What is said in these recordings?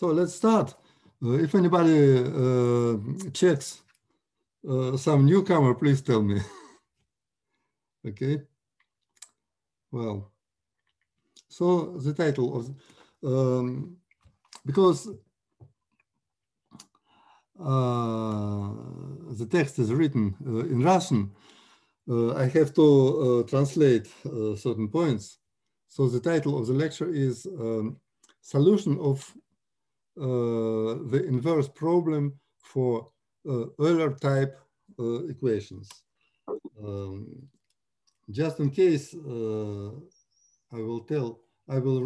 So let's start. If anybody checks some newcomer, please tell me. Okay. Well, so the title of because the text is written in Russian, I have to translate certain points. So the title of the lecture is Solution of the Inverse Problem for Euler Type Equations. Just in case, I will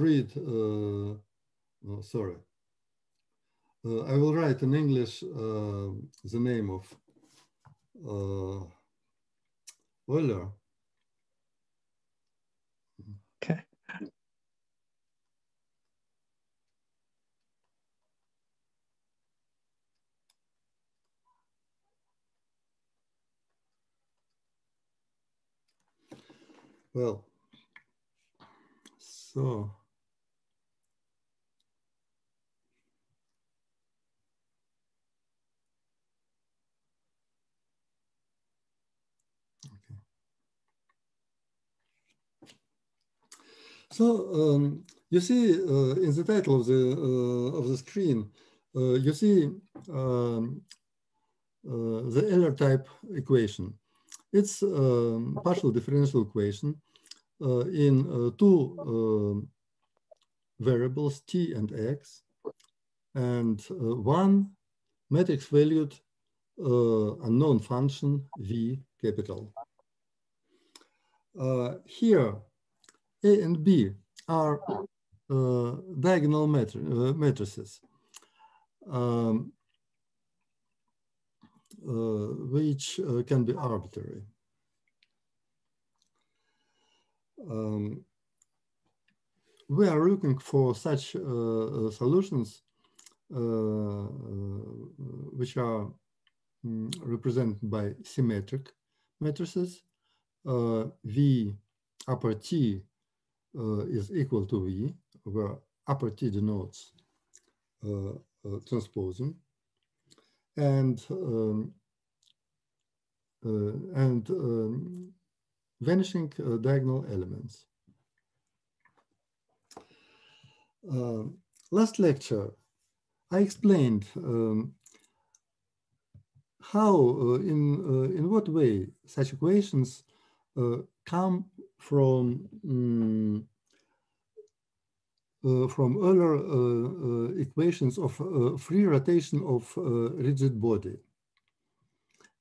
write in English the name of Euler. Okay. Well, so. So you see in the title of the screen, you see the Euler type equation. It's a partial differential equation in two variables, t and x, and one matrix valued unknown function v capital. Here, A and B are diagonal matrices, which can be arbitrary. We are looking for such solutions which are represented by symmetric matrices. V upper T is equal to V, where upper T denotes transposing, and vanishing diagonal elements. Last lecture, I explained how in what way such equations come from Euler equations of free rotation of rigid body.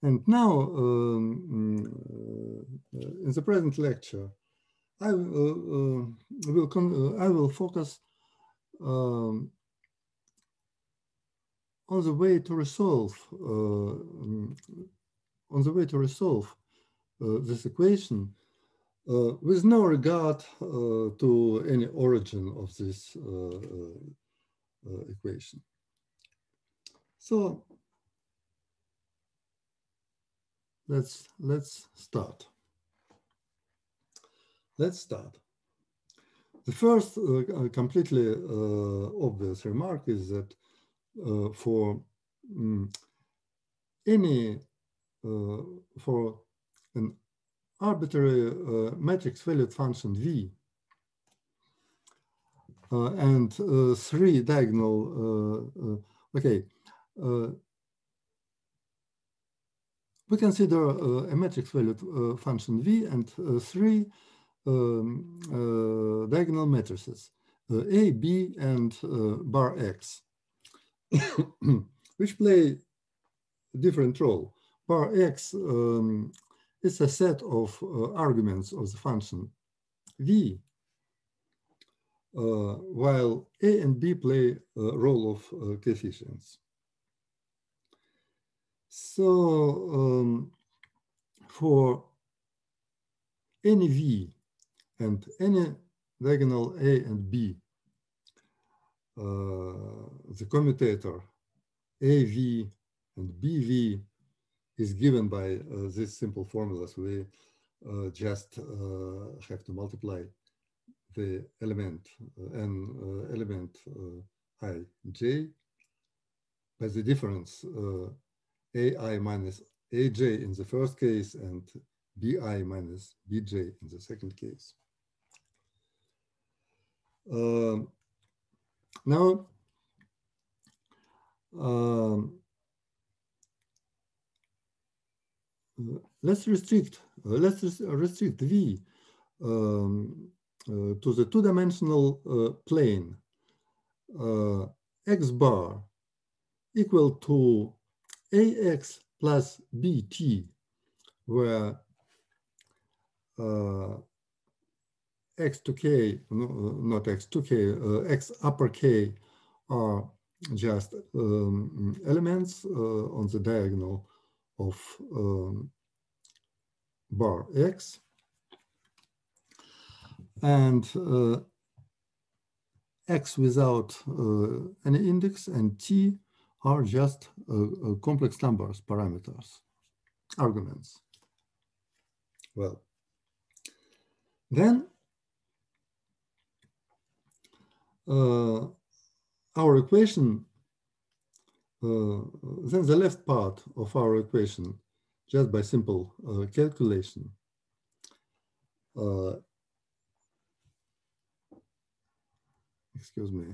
And now, in the present lecture, I will focus on the way to resolve this equation with no regard to any origin of this equation. So let's start. The first completely obvious remark is that for any for an arbitrary matrix valued function V and three diagonal, we consider a matrix valued function V and three diagonal matrices, A, B, and bar X, which play a different role. Bar X it's a set of arguments of the function v, while a and b play a role of coefficients. So for any v and any diagonal a and b, the commutator av and bv is given by these simple formulas. We just have to multiply the element, n element ij, by the difference ai minus aj in the first case and bi minus bj in the second case. Now, let's restrict V to the two-dimensional plane x bar equal to ax plus bt, where x to k, not x to k, x upper k are just elements on the diagonal of bar x, and x without any index and t are just complex numbers, parameters, arguments. Well, then our equation, then the left part of our equation, just by simple calculation, excuse me,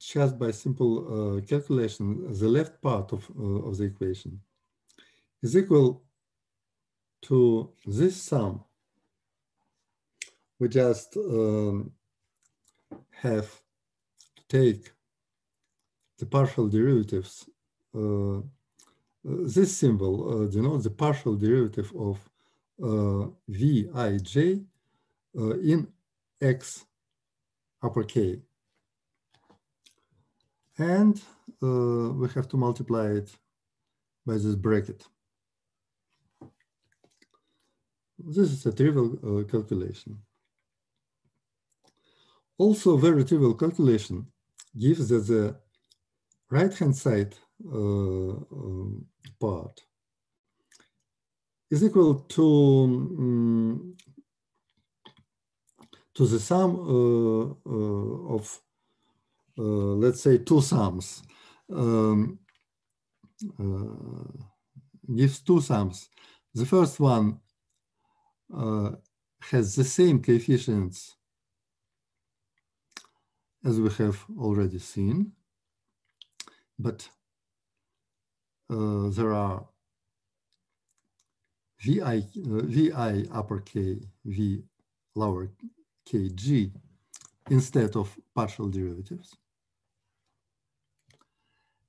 just by simple calculation, the left part of the equation is equal to this sum. We just have to take the partial derivatives. This symbol denotes the partial derivative of Vij in x upper K. And we have to multiply it by this bracket. This is a trivial calculation. Also, very trivial calculation gives that the right-hand side part is equal to the sum of, let's say, two sums, gives two sums. The first one has the same coefficients as we have already seen, but there are vi upper K, v lower kg instead of partial derivatives.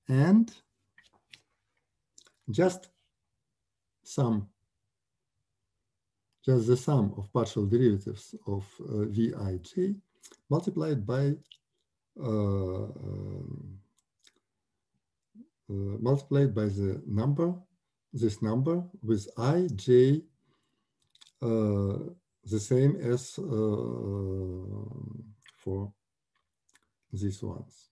And just the sum of partial derivatives of Vij multiplied by the number, this number with ij the same as for these ones.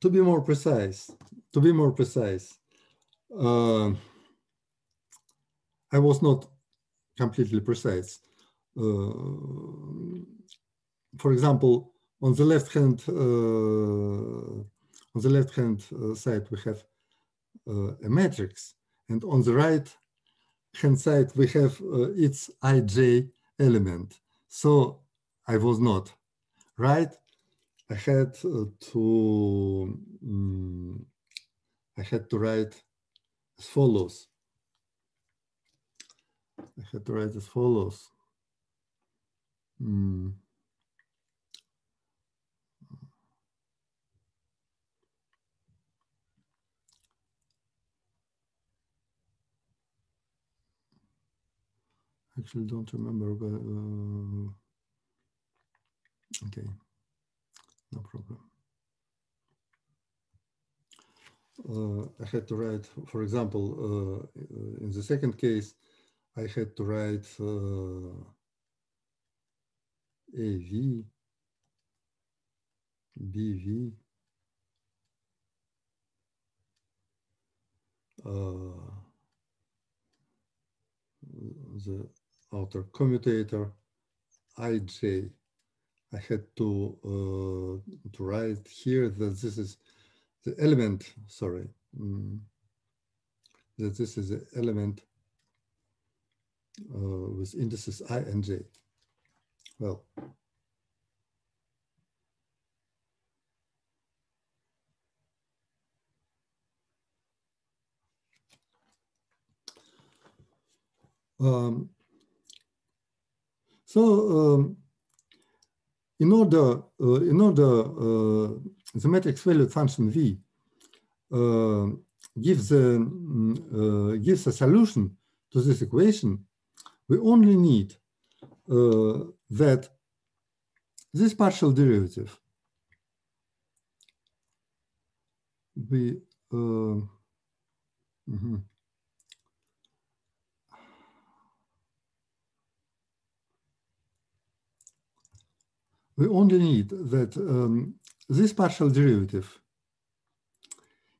To be more precise, I was not completely precise. For example, on the left-hand side we have a matrix, and on the right-hand side we have its ij element. So I was not right. I had to write as follows. Actually, don't remember. But, okay. No problem. I had to write, for example, in the second case, I had to write AV, BV, the outer commutator ij. I had to write here that this is the element, sorry, that this is the element with indices I and j. Well, in order, the matrix valued function v gives a solution to this equation. We only need that this partial derivative be we only need that this partial derivative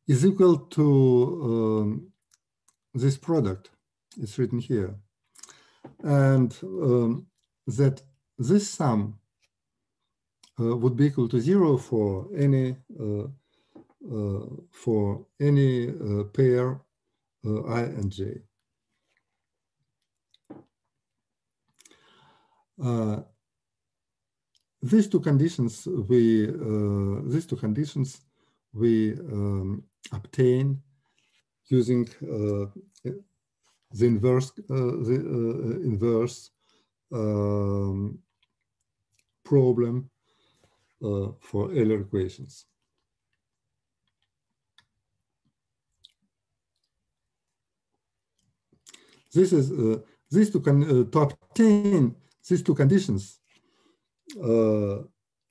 is equal to this product. It's written here. And that this sum would be equal to zero for any pair I and j. These two conditions we obtain using the inverse problem for Euler equations. This is to obtain these two conditions.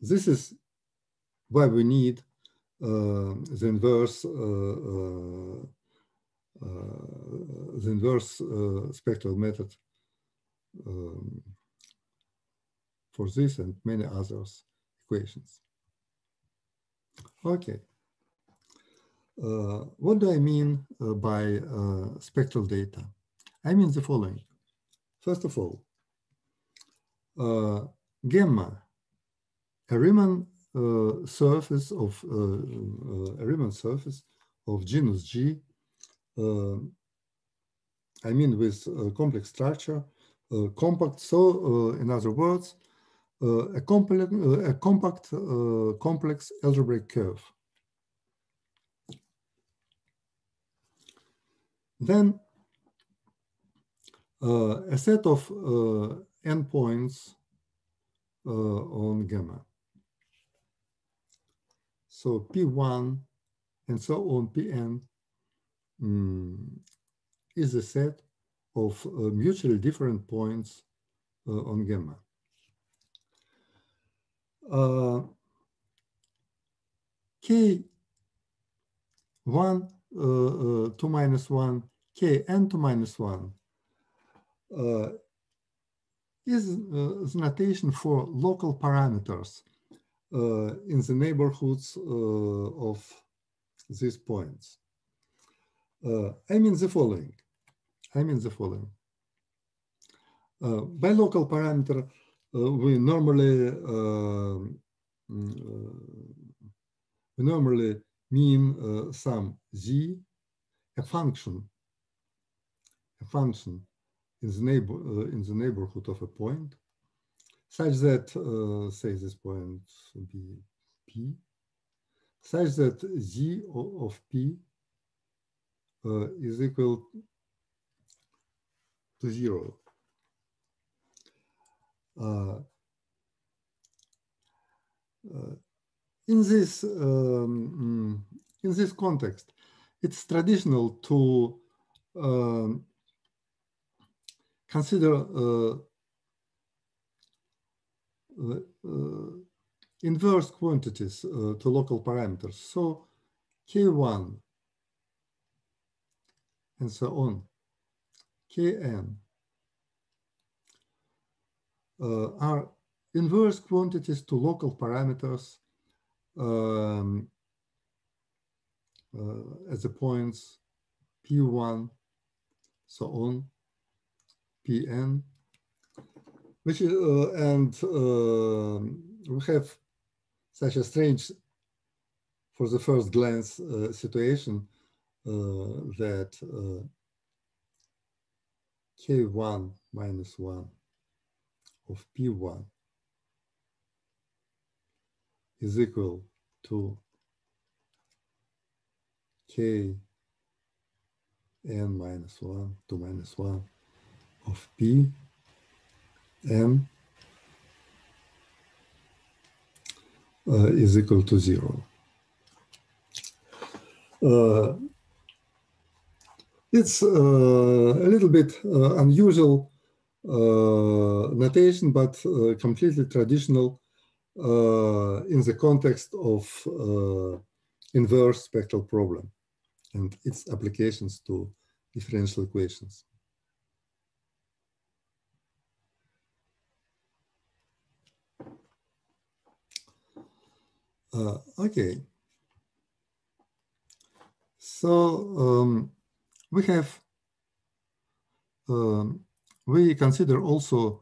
This is why we need the inverse spectral method for this and many others equations. Okay, what do I mean by spectral data? I mean the following. First of all, gamma, a Riemann surface of genus G. I mean, with complex structure, compact. So, in other words, a complex algebraic curve. Then, a set of endpoints on gamma. So P1 and so on, Pn is a set of mutually different points on gamma. K1 to minus 1, Kn to minus 1 is the notation for local parameters in the neighborhoods of these points. I mean the following. By local parameter, we normally mean some z, a function in the neighborhood of a point, such that, say this point be P, such that Z of P is equal to zero. In this context, it's traditional to consider inverse quantities to local parameters. So K1 and so on, Kn are inverse quantities to local parameters at the points P1, so on, Pn, which is, we have such a strange, for the first glance, situation that K1 minus 1 of P1 is equal to K n minus 1, 2 minus 1 of P m is equal to 0. It's a little bit unusual notation, but completely traditional in the context of inverse spectral problem and its applications to differential equations. Okay, so we have, we consider also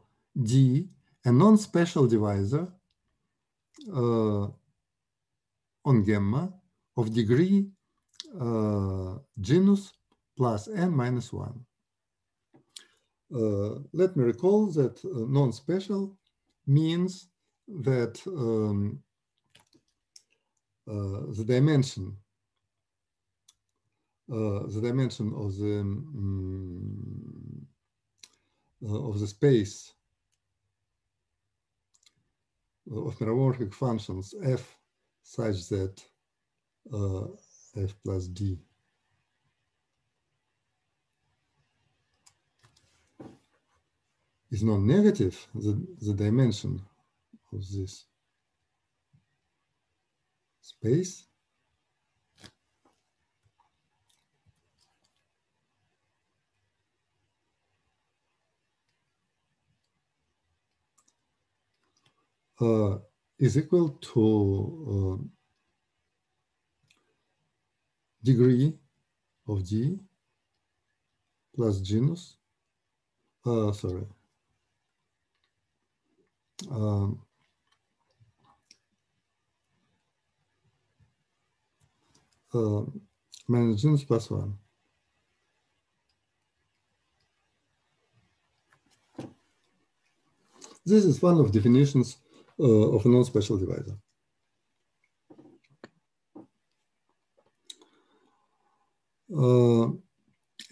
D, a non-special divisor on gamma of degree genus plus n minus 1. Let me recall that non-special means that the dimension of the space of meromorphic functions f such that f plus d is non-negative, the dimension of this space is equal to degree of D plus genus, minus genus plus 1. This is one of definitions of a non-special divisor.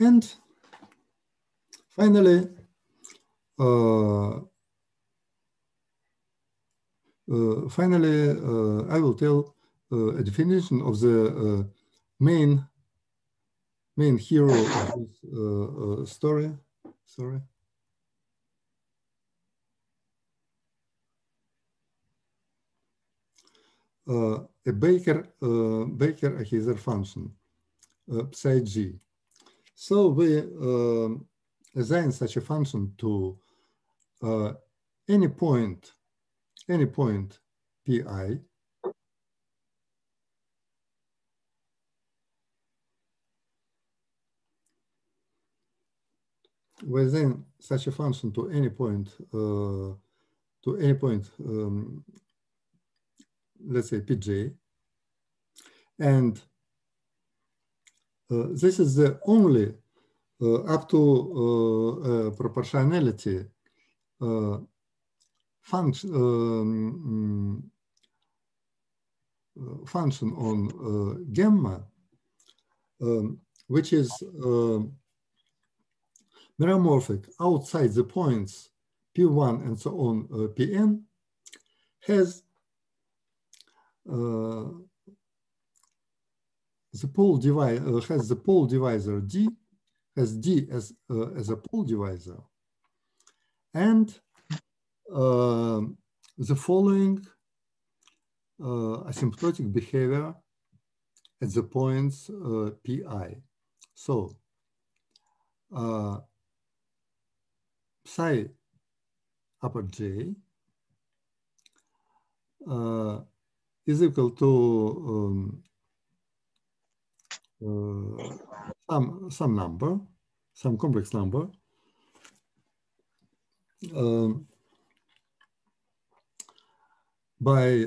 And finally, I will tell a definition of the main hero of this story. Sorry. A Baker-Akhiezer function, psi g. So we assign such a function to any point pi let's say Pj, and this is the only up to proportionality function function on gamma, which is meromorphic outside the points P1 and so on Pn, has has the pole divisor D, has D as a pole divisor, and the following asymptotic behavior at the points Pi. So psi upper J is equal to some complex number. By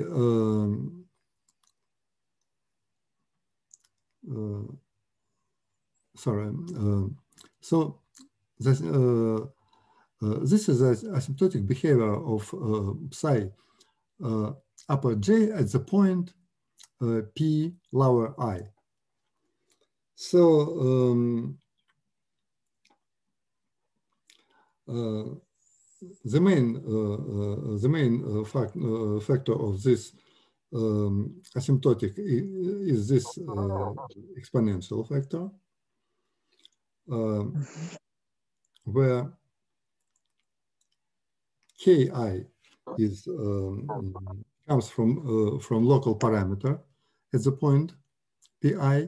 so this, this is an asymptotic behavior of psi upper j at the point p lower I. So the main factor of this asymptotic is this exponential factor, where ki is comes from local parameter at the point pi,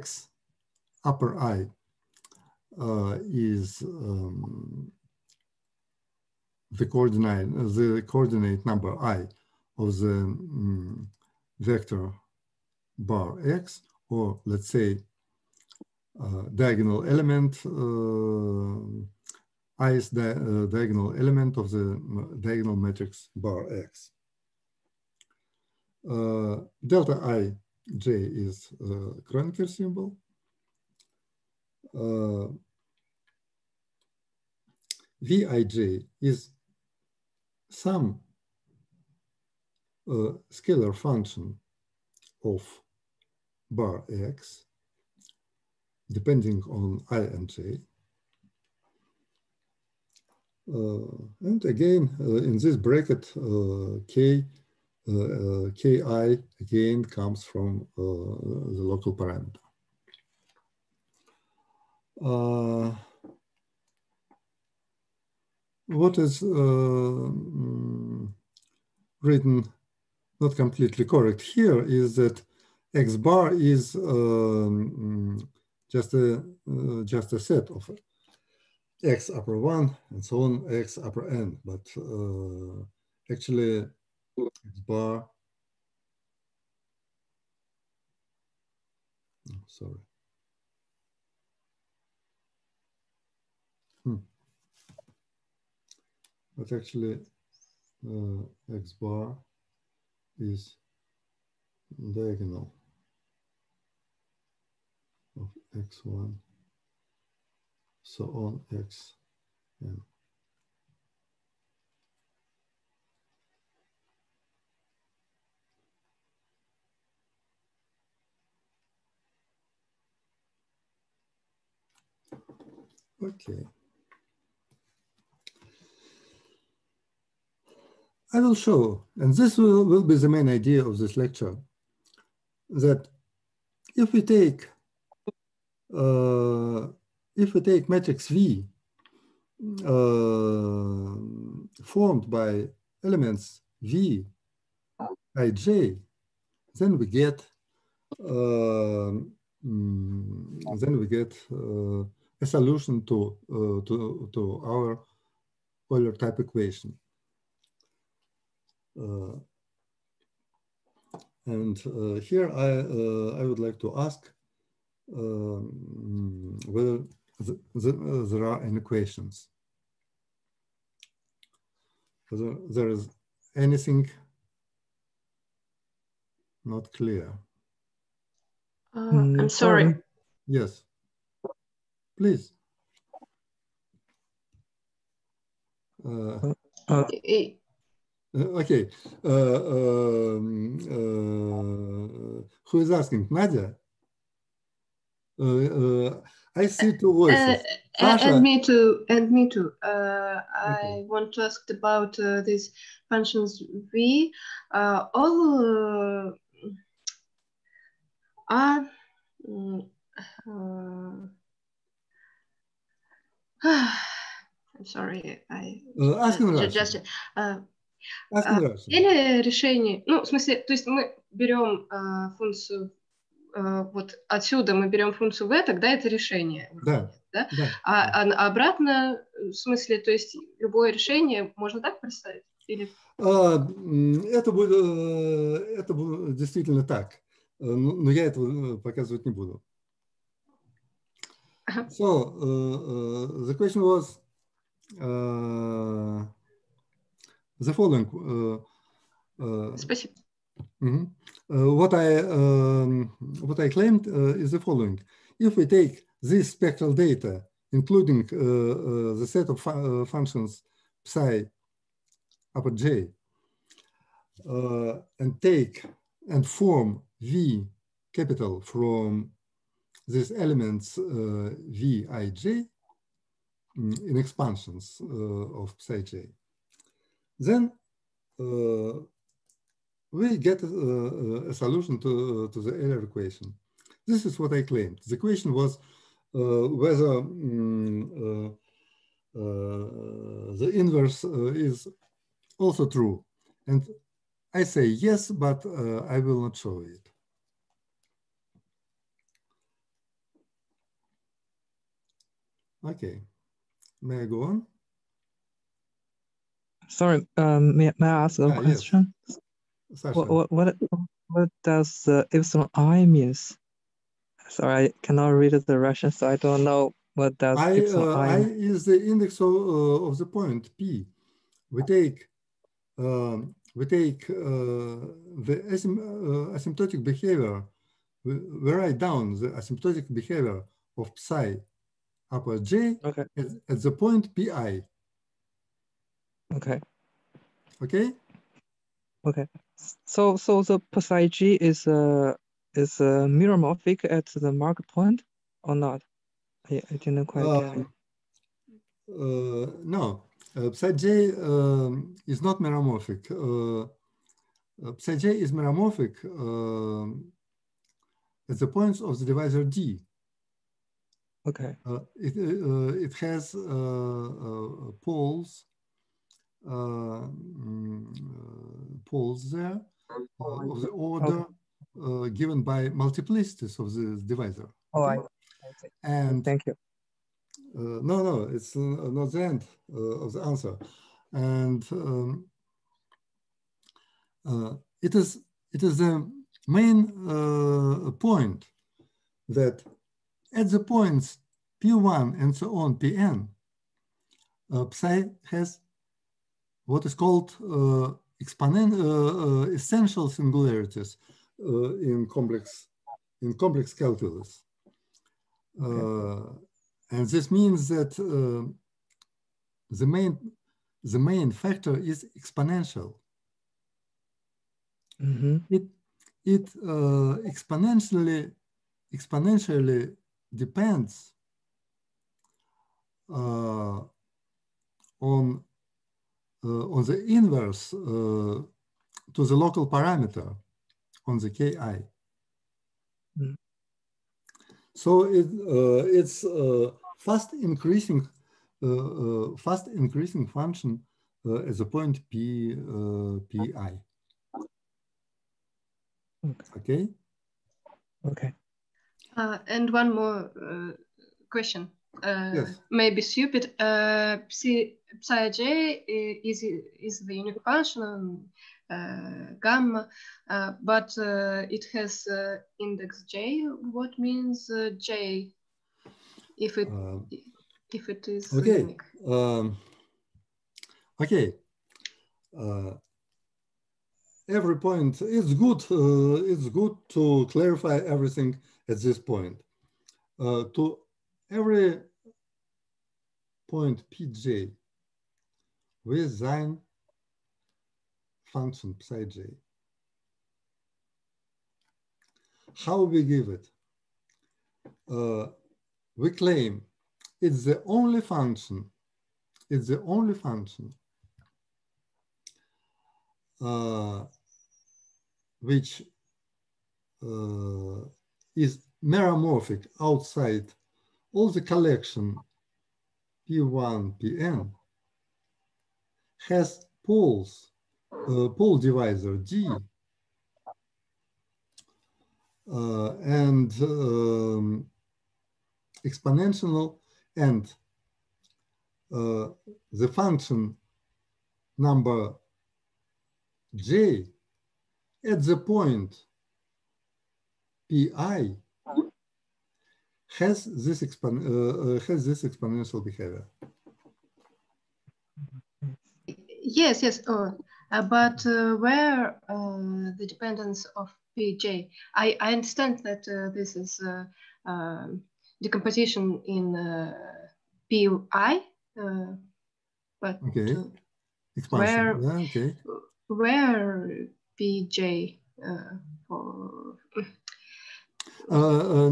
x upper I is the coordinate number I of the vector bar x, or let's say diagonal element I is the diagonal element of the diagonal matrix bar x. Delta I j is Kronecker symbol. Vij is some scalar function of bar x depending on I and j. And again, in this bracket, ki again comes from the local parameter. What is written not completely correct here is that X bar is just a set of X upper 1 and so on, X upper n, but actually X bar, oh, sorry. But actually, X bar is diagonal of X1, so on Xn. Okay. I will show, and this will be the main idea of this lecture, that if we take matrix V formed by elements V, I, J, then we get a solution to our Euler type equation. And here I would like to ask whether there are any questions. Whether there is anything not clear. I'm sorry. Yes, please. Okay, who is asking? Nadia? I see two voices. And me too, and me too. I want to ask about these functions V. All are... I'm sorry, I... Или решение, ну, в смысле, то есть мы берем функцию, вот отсюда мы берем функцию v, тогда это решение. Да. Да? Да. А обратно, в смысле, то есть любое решение можно так представить? Или... это будет действительно так. но я этого показывать не буду. So, the question was the following. What I claimed is the following. If we take this spectral data, including the set of functions psi upper j, and take and form V capital from these elements Vij in expansions of psi j, then we get a solution to the Euler equation. This is what I claimed. The question was whether the inverse is also true. And I say yes, but I will not show it. Okay, may I go on? Sorry, may I ask a question? Yes. What does the epsilon I means? Sorry, I cannot read the Russian, so I don't know what does epsilon I mean. I is the index of the point P. We take the asymptotic behavior. We write down the asymptotic behavior of psi upper j at the point pi. Okay. Okay. Okay. So the psi j is meromorphic at the mark point or not? I didn't quite get it. No, psi j is not meromorphic. Psi j is meromorphic at the points of the divisor D. Okay. It has poles. Poles there of the order given by multiplicities of the divisor. Oh, okay. I see. And thank you. No, it's not the end of the answer. And it is the main point that at the points P1 and so on Pn, psi has what is called essential singularities in complex calculus, okay. And this means that the main factor is exponential. Mm-hmm. It exponentially depends on the inverse to the local parameter on the ki. Mm. So it's a fast increasing function at the point pi. Okay. Okay. And one more question. Yes. Maybe stupid. Psi j is the unique function on gamma, but it has index j. What means j if it is okay? Unique? Okay. Every point. It's good. It's good to clarify everything at this point. To every point pj with sine function psi j. How we give it? We claim it's the only function. It's the only function which is meromorphic outside all the collection P1, Pn has poles, pole divisor D, and exponential, and the function number j at the point pi has this exponential behavior. Yes, yes. But where the dependence of pj? I understand that this is decomposition in pi, but okay. Expansion. Where, yeah, okay. Where pj for?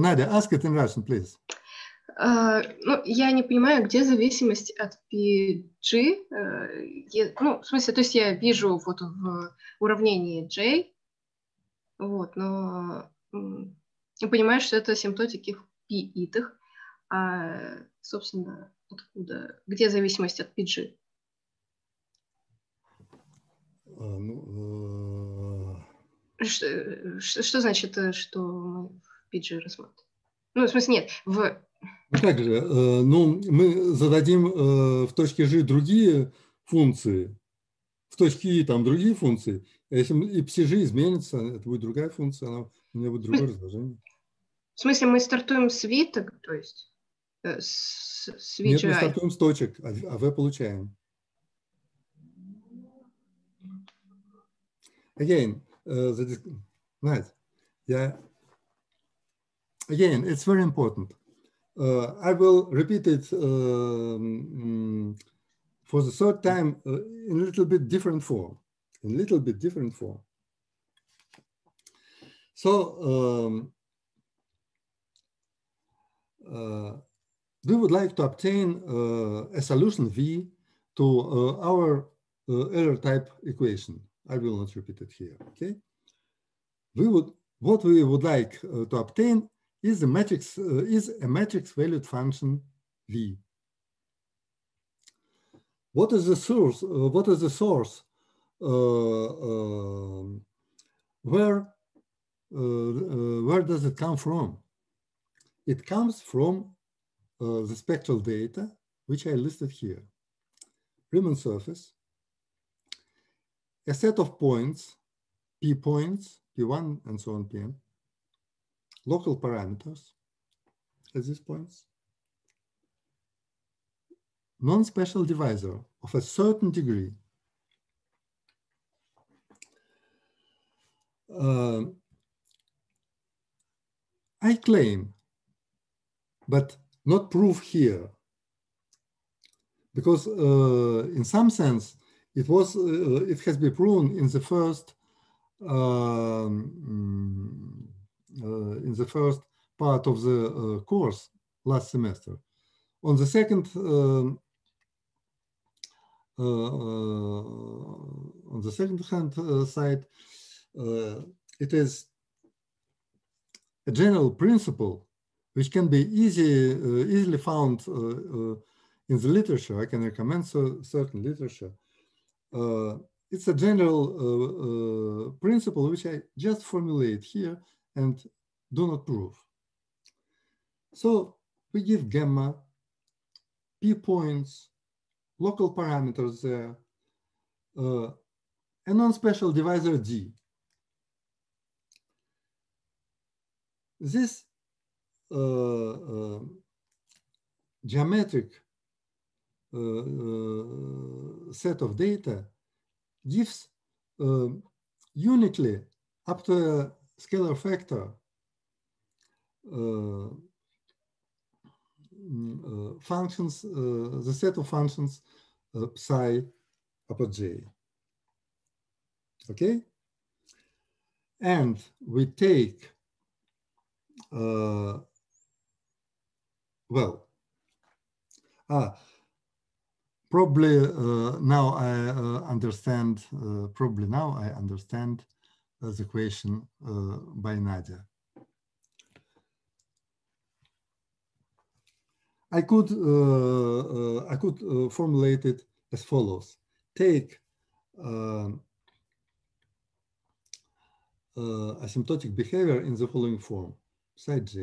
Надя, ask it in Russian, please. Ну, я не понимаю, где зависимость от PG. Ну, в смысле, то есть я вижу вот в уравнении J, вот, но понимаю, что это асимптотики в пи-итах. А, собственно, откуда, где зависимость от PG? Что значит, что мы в PG рассматриваем? Ну, в смысле, нет, в... Как же? Ну, мы зададим в точке G другие функции, в точке И там другие функции. Если и psi изменится, это будет другая функция, она у меня будет другое разложение. В смысле, мы стартуем с виток, то есть с VGI? Нет, мы стартуем с точек, а V получаем. Again, Again, it's very important. I will repeat it for the third time in a little bit different form. So we would like to obtain a solution V to our Euler type equation. I will not repeat it here. Okay. What we would like to obtain is a matrix valued function V. What is the source? Where does it come from? It comes from the spectral data, which I listed here. Riemann surface, a set of points, P points, P1 and so on, Pn. Local parameters at these points. Non-special divisor of a certain degree. I claim, but not prove here, because in some sense it has been proven in the first. In the first part of the course last semester. On the second, hand side, it is a general principle which can be easily found in the literature. I can recommend certain literature. It's a general principle which I just formulate here and do not prove. So we give gamma, p points, local parameters there, a non-special divisor d. This geometric set of data gives uniquely up to a scalar factor functions, the set of functions psi upper j. Okay? And we take, probably now I understand. The question by Nadia. I could formulate it as follows: take asymptotic behavior in the following form: psi j.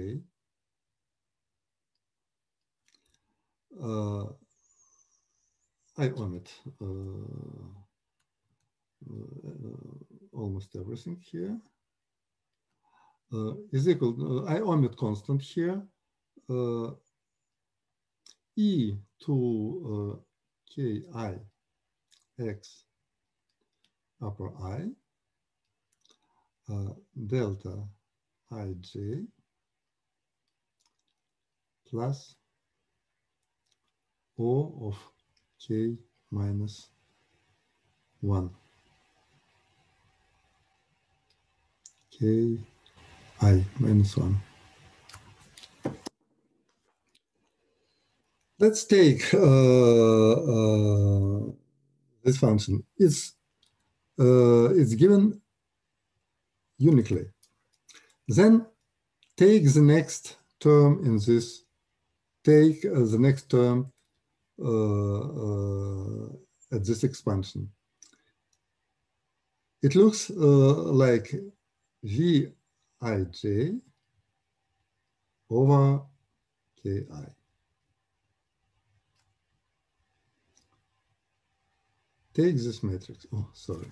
I omit almost everything here. is equal to, I omit constant here, e to ki x upper I delta ij plus O of k minus 1 k I minus 1. Let's take this function. It's given uniquely. Then take the next term in this. Take the next term at this expansion. It looks like Vij over Ki. Take this matrix. Oh, sorry.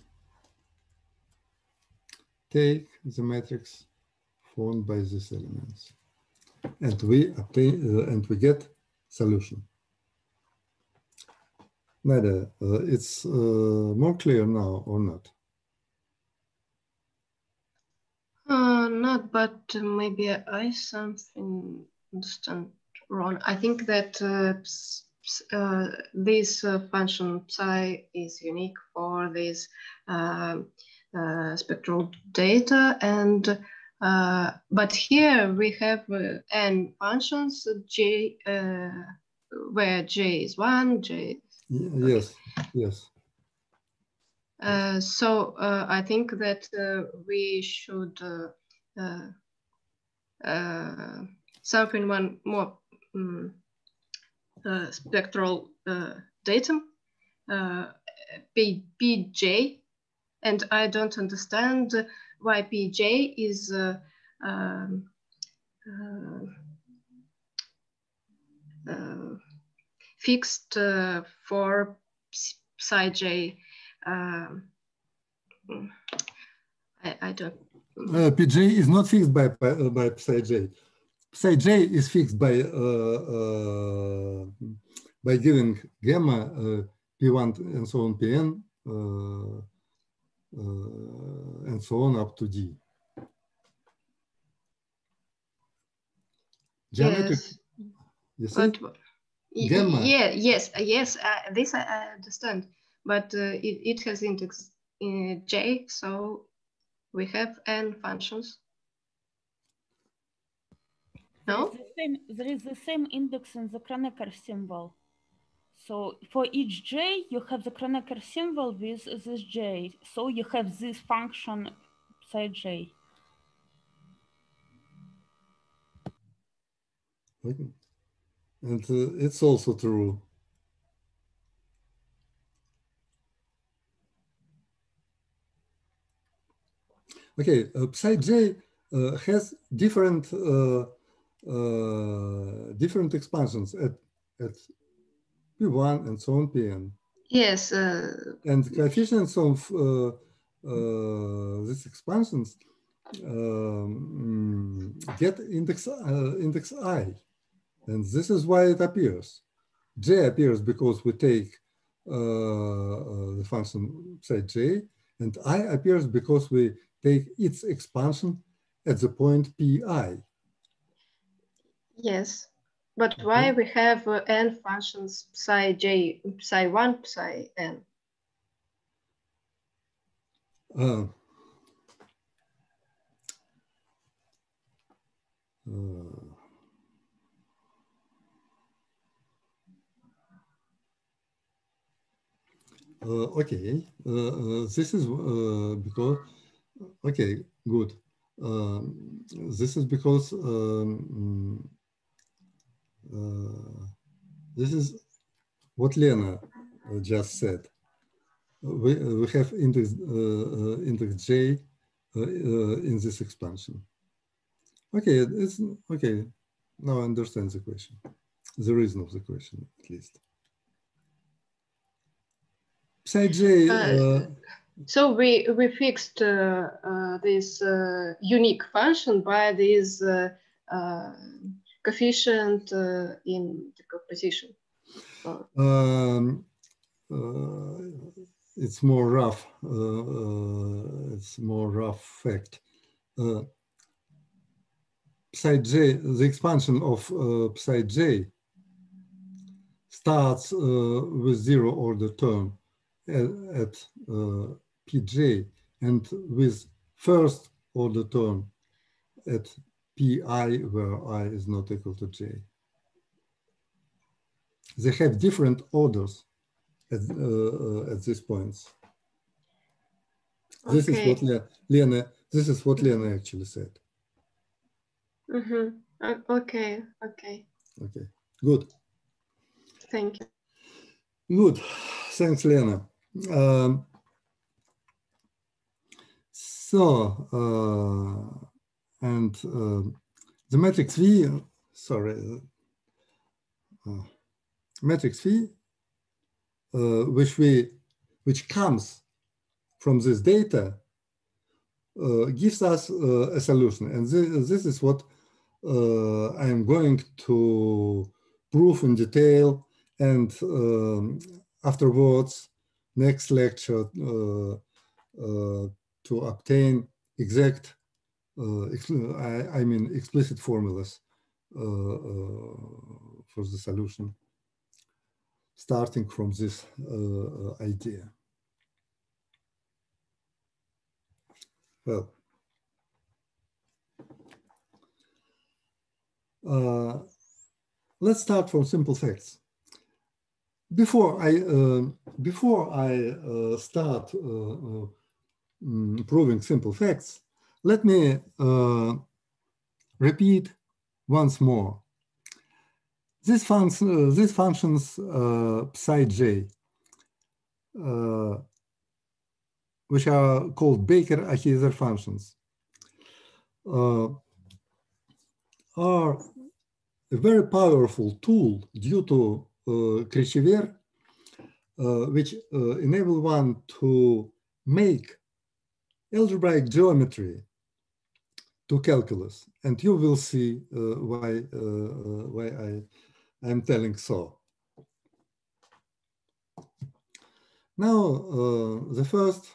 Take the matrix formed by these elements, and we obtain and we get solution. Neither it's more clear now or not? Not, but maybe I something understand wrong. I think that this function psi is unique for this spectral data, and but here we have n functions j where j is 1, j. Yes, okay. Yes. So I think that we should something one more spectral datum pj, and I don't understand why pj is fixed for psi j. I don't. Pj is not fixed by psi j. Psi j is fixed by giving gamma p1 and so on, pn and so on up to d. Geometric. Yes. But, gamma. Yeah. Yes. Yes. This I understand. But it has index in j, so we have n functions. No? There is the same index in the Kronecker symbol. So for each j, you have the Kronecker symbol with this j. So you have this function psi j. Okay. And it's also true. Okay, psi j has different expansions at p1 and so on, pn. Yes. And coefficients of these expansions get index I, and this is why it appears. J appears because we take the function psi j, and I appears because we take its expansion at the point pi. Yes, but okay. Why we have n functions psi j, psi 1, psi n? Okay, this is because. Okay, good. This is because this is what Lena just said. We have index j in this expansion. Okay, it's okay. Now I understand the question, the reason of the question at least. Psi j. So we fixed this unique function by this coefficient in the composition. It's more rough. It's more rough fact. Psi j, the expansion of psi j starts with zero order term at pj and with first order term at pi, where I is not equal to j. They have different orders at these points. Okay. This is what Lena. This is what Lena actually said. Mm-hmm. Okay. Okay. Okay. Good. Thank you. Good. Thanks, Lena. The matrix V. Sorry. Matrix V, which comes from this data, gives us a solution, and this is what I am going to prove in detail. And afterwards, next lecture, to obtain exact, I mean, explicit formulas for the solution, starting from this idea. Well, let's start from simple facts. Before I start proving simple facts, let me repeat once more. These functions psi j, which are called Baker-Akhiezer functions, are a very powerful tool due to Krichever, which enable one to make algebraic geometry to calculus, and you will see why I'm telling so. Now, the first,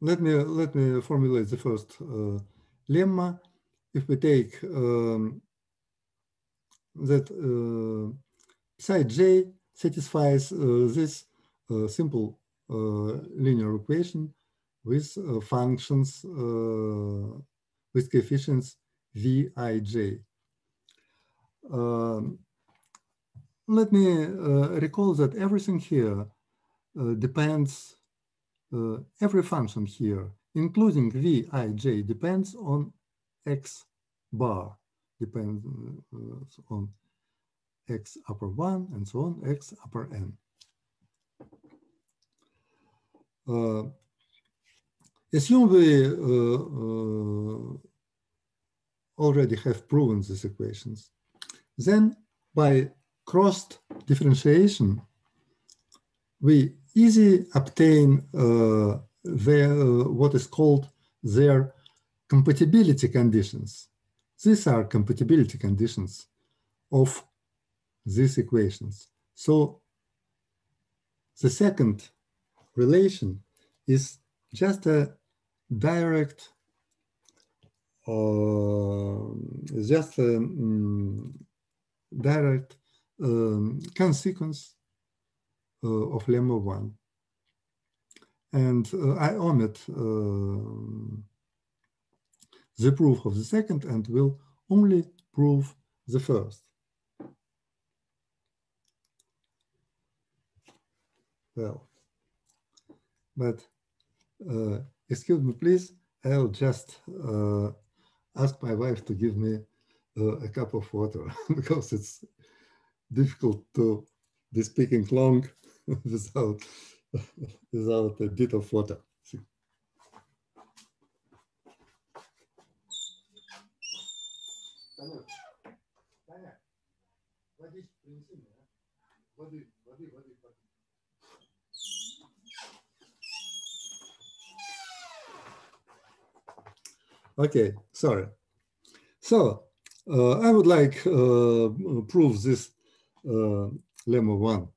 let me formulate the first lemma. If we take that psi j satisfies this simple linear equation with functions with coefficients Vij. Let me recall that everything here depends, every function here, including Vij, depends on x bar, depends on x upper 1 and so on, x upper n. Assume we already have proven these equations. Then, by cross differentiation, we easily obtain what is called their compatibility conditions. These are compatibility conditions of these equations. So, the second relation is just a direct, direct consequence of lemma 1, and I omit the proof of the second and will only prove the first. Well, but excuse me, please. I'll just ask my wife to give me a cup of water because it's difficult to be speaking long without a bit of water. Okay, sorry. So I would like prove this lemma one.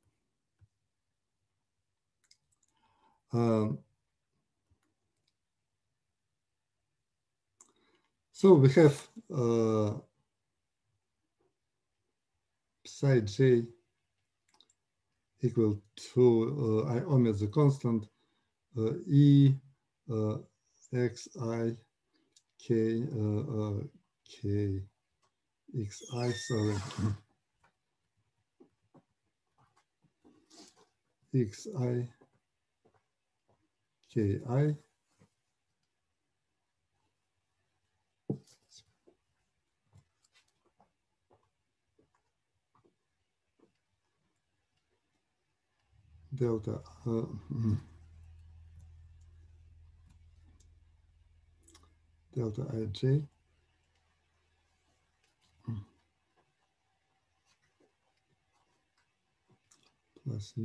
So we have psi j equal to, I omit the constant, e x I k k x I, sorry, x I k I. Delta delta ij plus v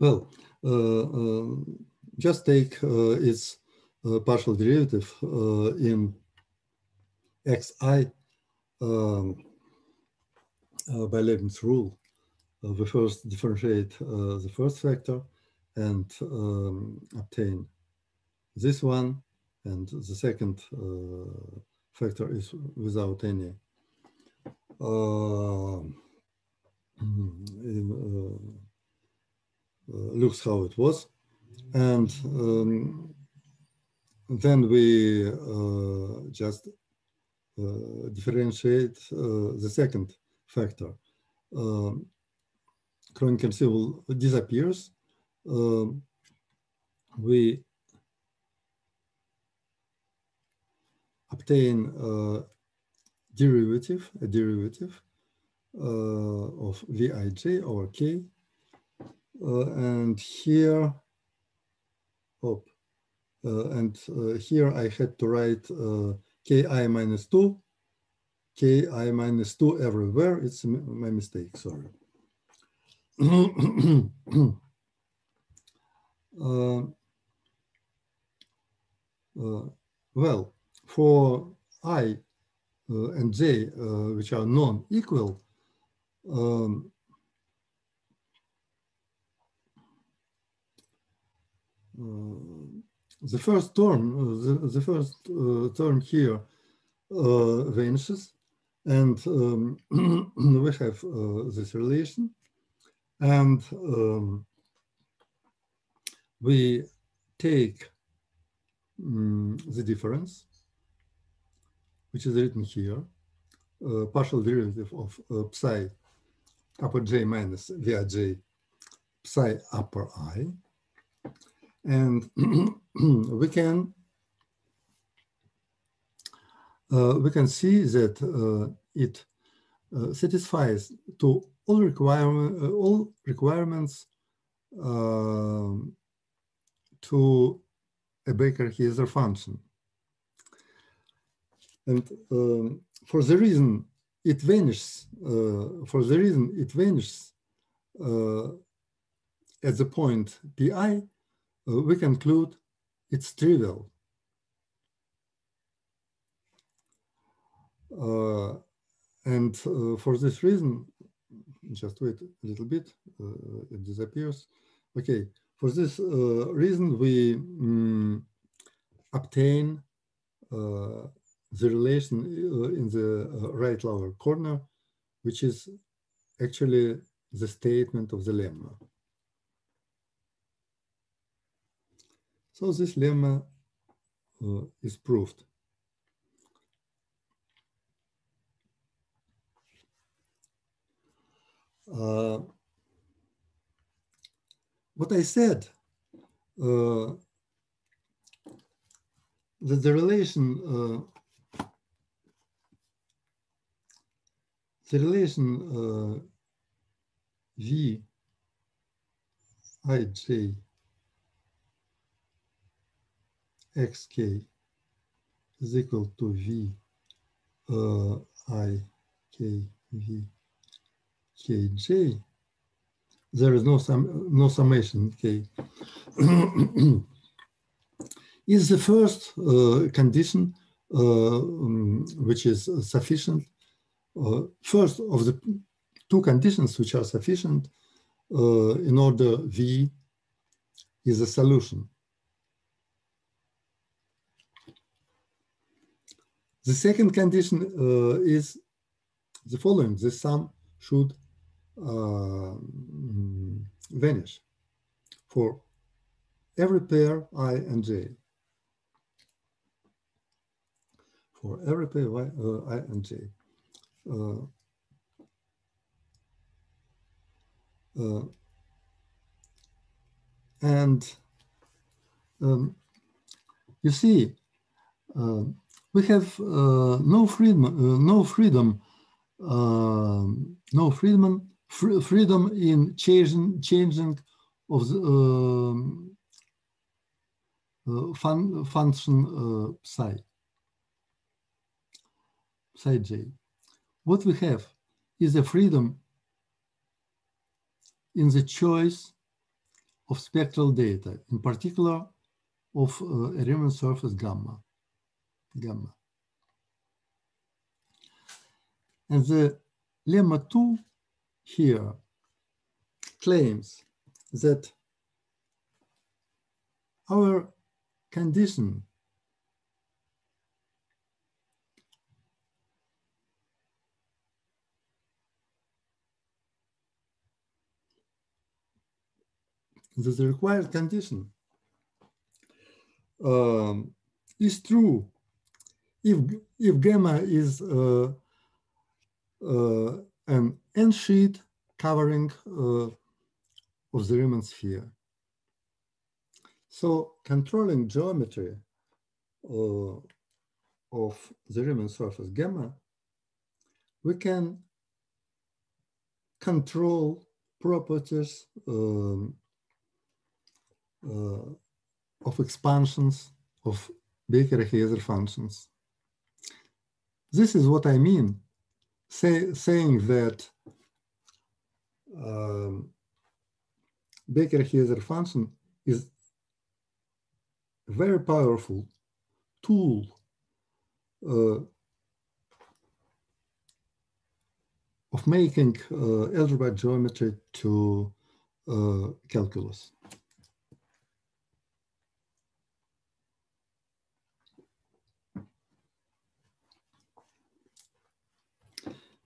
well, just take its partial derivative in xi by Leibniz rule. We first differentiate the first factor and obtain this one, and the second factor is without any looks how it was, and then we just differentiate the second factor. Kronecker symbol disappears. We obtain a derivative of Vij over K. And here, here I had to write ki minus 2, ki minus 2 everywhere. It's my mistake, sorry. Well, for I and j, which are non-equal, the first term, the first term here vanishes, and we have this relation, and we take the difference, which is written here, partial derivative of psi upper j minus vij psi upper I. And we can see that it satisfies to all requirements to a Baker-Akhiezer function. And for the reason it vanishes, at the point pi, we conclude it's trivial. And for this reason, just wait a little bit, it disappears. Okay, for this reason, we obtain the relation in the right lower corner, which is actually the statement of the lemma. So this lemma is proved. What I said, that the relation the relation Vij xk is equal to Vik Vkj. There is no summation k. Is the first condition which is sufficient. First of the two conditions which are sufficient in order V is a solution. The second condition is the following: the sum should vanish for every pair I and j. For every pair I and j. You see, we have no freedom in changing of the function psi j. What we have is the freedom in the choice of spectral data, in particular of a Riemann surface gamma. And the lemma 2 here claims that our condition that the required condition is true if gamma is an n-sheet covering of the Riemann sphere. So controlling geometry of the Riemann surface gamma, we can control properties of expansions of Baker-Akhiezer functions. This is what I mean, saying that Baker-Akhiezer function is a very powerful tool of making algebra geometry to calculus.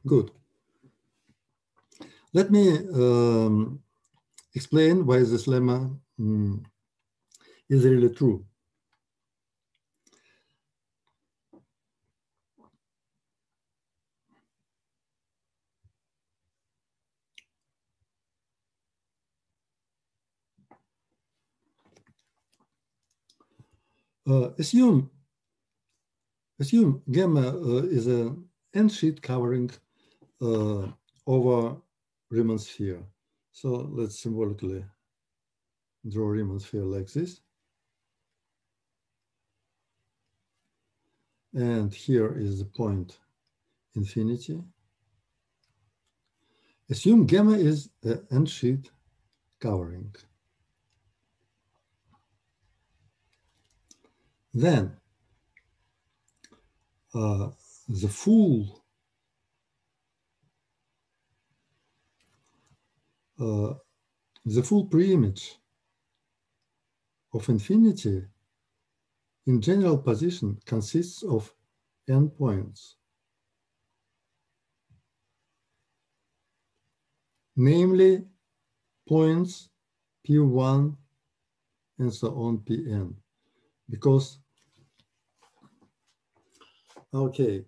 Good. Let me explain why this lemma is really true. Assume gamma is an n-sheet covering over Riemann sphere. So let's symbolically draw Riemann sphere like this. And here is the point infinity. Assume gamma is an n-sheet covering. Then the full preimage of infinity in general position consists of n points, namely points P1 and so on Pn, because okay.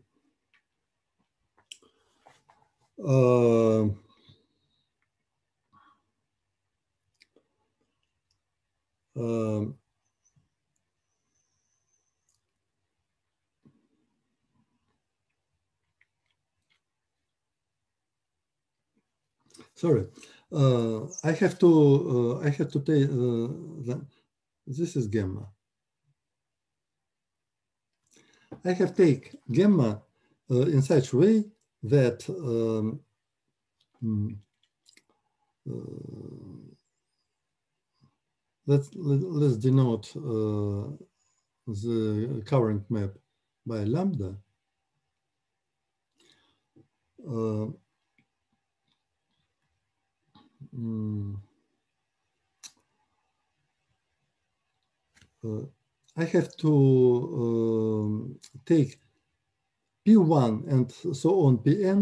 Sorry, I have to take this is gamma. I have take gamma in such way that let's denote the current map by lambda. I have to take P1 and so on Pn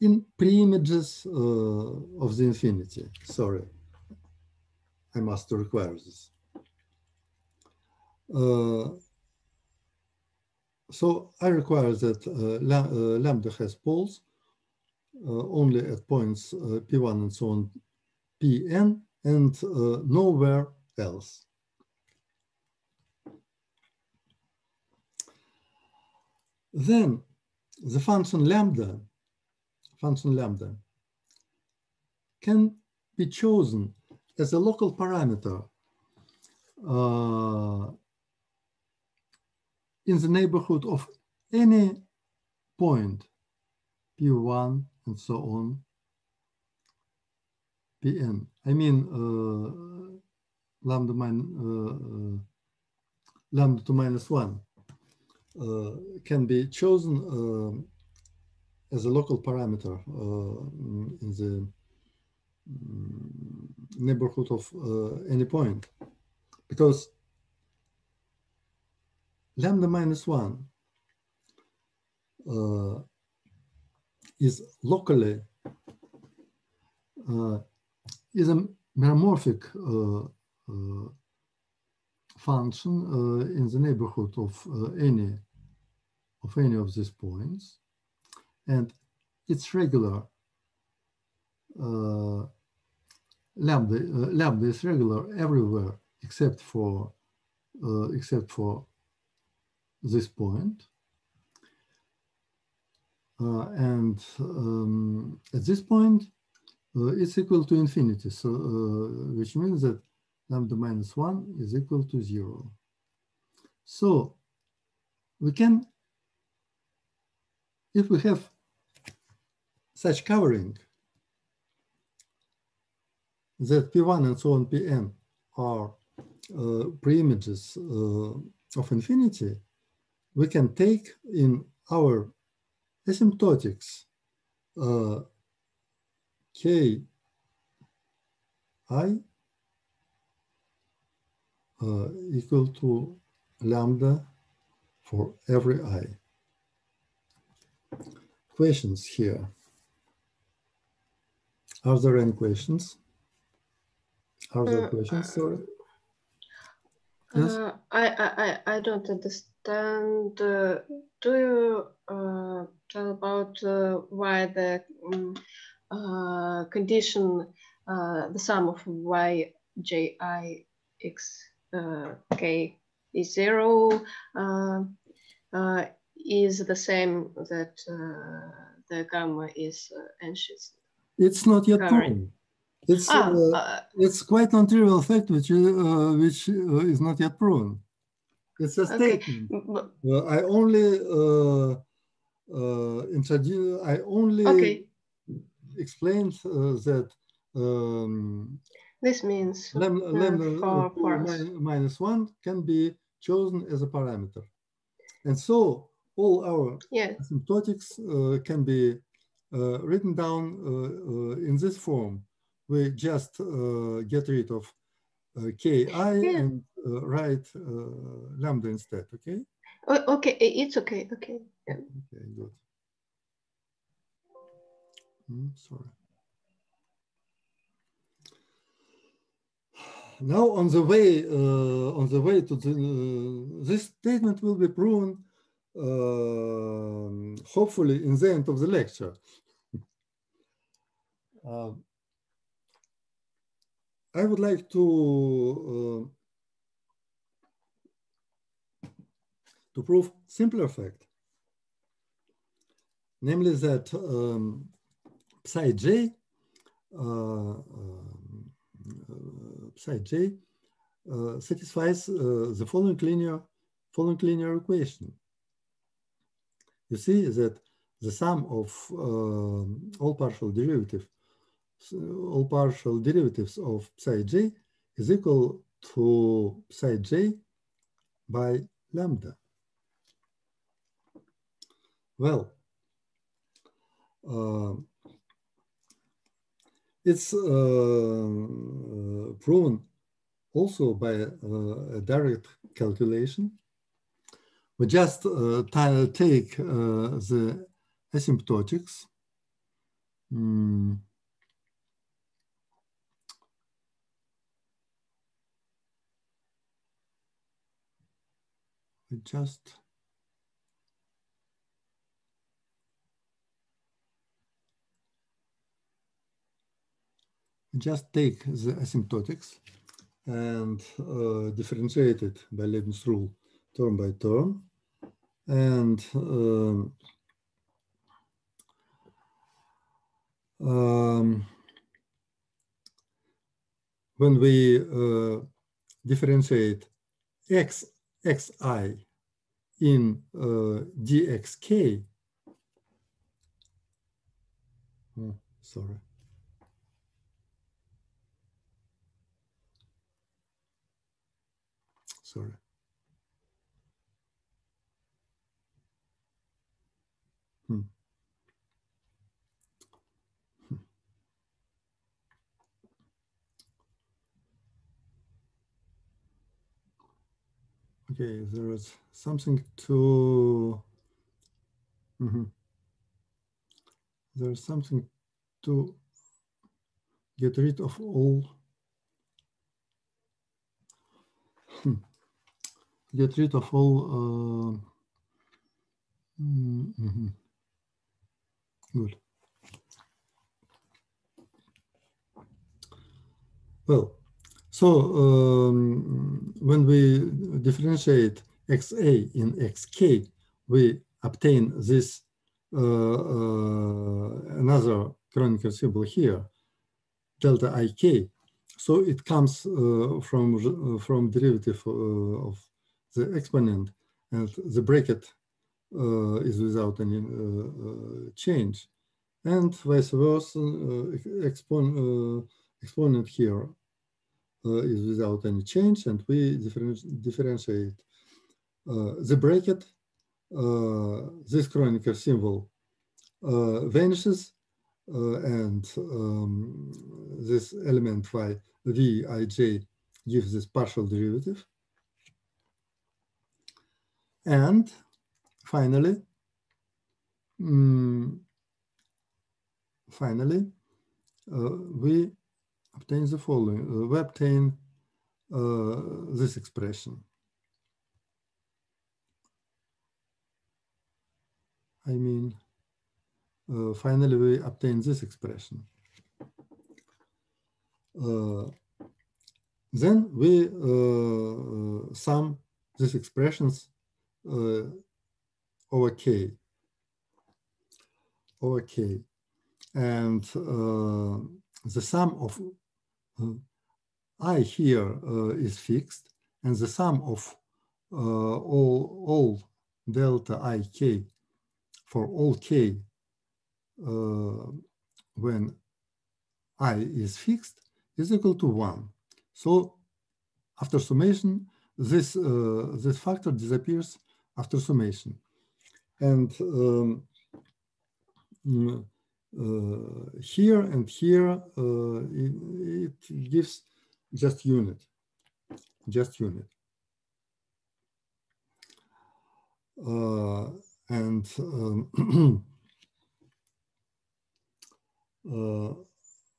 in preimages of the infinity. Sorry, I must require this. So I require that lambda has poles only at points P1 and so on Pn and nowhere else. Then the function lambda can be chosen as a local parameter in the neighborhood of any point P1 and so on Pn. I mean lambda to minus 1 can be chosen as a local parameter in the neighborhood of any point, because lambda minus 1 is a meromorphic function in the neighborhood of any of these points, and it's regular. Lambda is regular everywhere except for this point, and at this point it's equal to infinity, so which means that lambda minus 1 is equal to 0. So we can, if we have such covering that P1 and so on Pn are preimages of infinity, we can take in our asymptotics Ki equal to lambda for every I. Questions here? Are there any questions? Are there questions? Sorry. Yes? I don't understand. Do you tell about why the condition the sum of y j I x k is 0 is the same that the gamma is anxious? It's not yet proven. It's quite non-trivial fact which is not yet proven. It's a statement. Okay. I only okay. Explained that this means lambda minus 1 can be chosen as a parameter, and so all our asymptotics can be written down in this form. We just get rid of ki and write lambda instead. Okay. Okay, it's okay. Okay. Yeah. Okay. Good. Sorry. Now on the way to this statement will be proven hopefully in the end of the lecture. I would like to prove simpler fact, namely that psi j satisfies the following linear equation. You see that the sum of all partial derivatives of psi j is equal to psi j by lambda. Well, it's proven also by a direct calculation. We just take the asymptotics. We just take the asymptotics and differentiate it by Leibniz rule term by term. And when we differentiate xi in dxk, oh, sorry. Sorry. Okay, there is something to. There's something to get rid of all. Get rid of all. Good. Well, so when we differentiate xa in xk, we obtain this another Kronecker symbol here, delta ik. So it comes from derivative of the exponent, and the bracket is without any change, and vice versa. Exponent here is without any change, and we differentiate the bracket. This Kronecker symbol vanishes, and this element vij gives this partial derivative. And finally, we obtain the following. We obtain this expression. Finally, we obtain this expression. Then we sum these expressions over k, and the sum of I here is fixed, and the sum of all delta ik for all k when I is fixed is equal to 1. So after summation, this this factor disappears after summation. And here and here, it gives just unit, and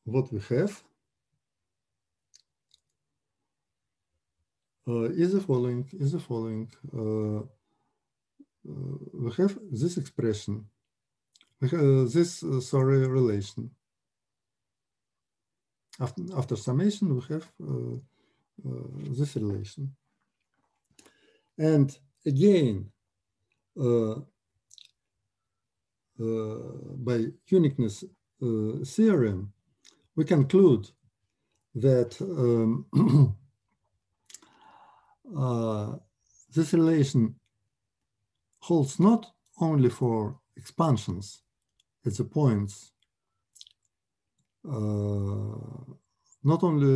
what we have is the following. We have this expression, this relation. After summation, we have this relation. And again, by uniqueness theorem, we conclude that this relation holds not only for expansions at the points, not only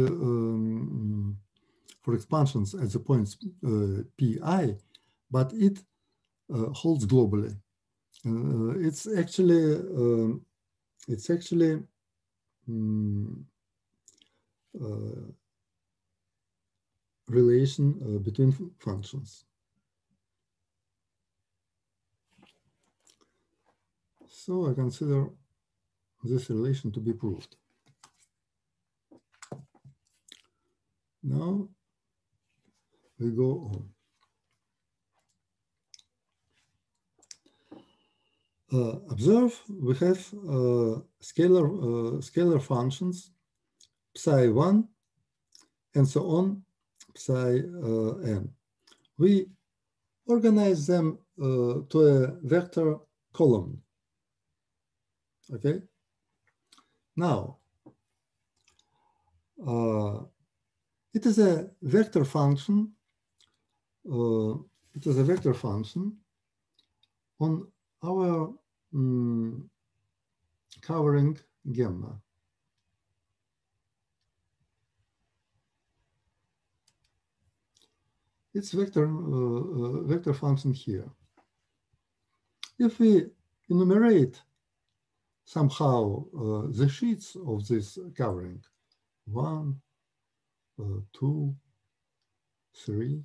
for expansions at the points pi, but it holds globally. It's actually relation between functions. So I consider this relation to be proved. Now we go on. Observe, we have scalar functions psi 1 and so on, psi n. We organize them to a vector column. Okay. Now, it is a vector function. It is a vector function on our covering gamma. It's vector function here. If we enumerate somehow the sheets of this covering, 1, 2, 3,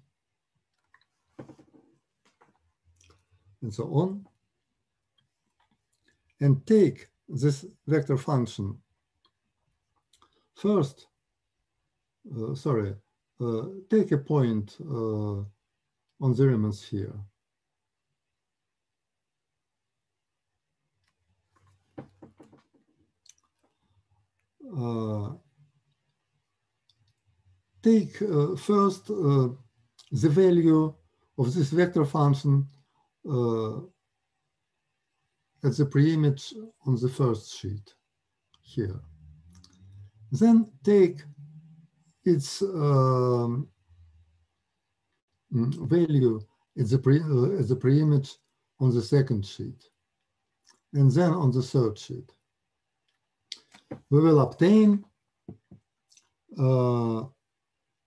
and so on, and take this vector function first, take a point on the Riemann sphere. Take first the value of this vector function at the preimage on the first sheet here. Then take its value at the preimage on the second sheet, and then on the third sheet. We will obtain a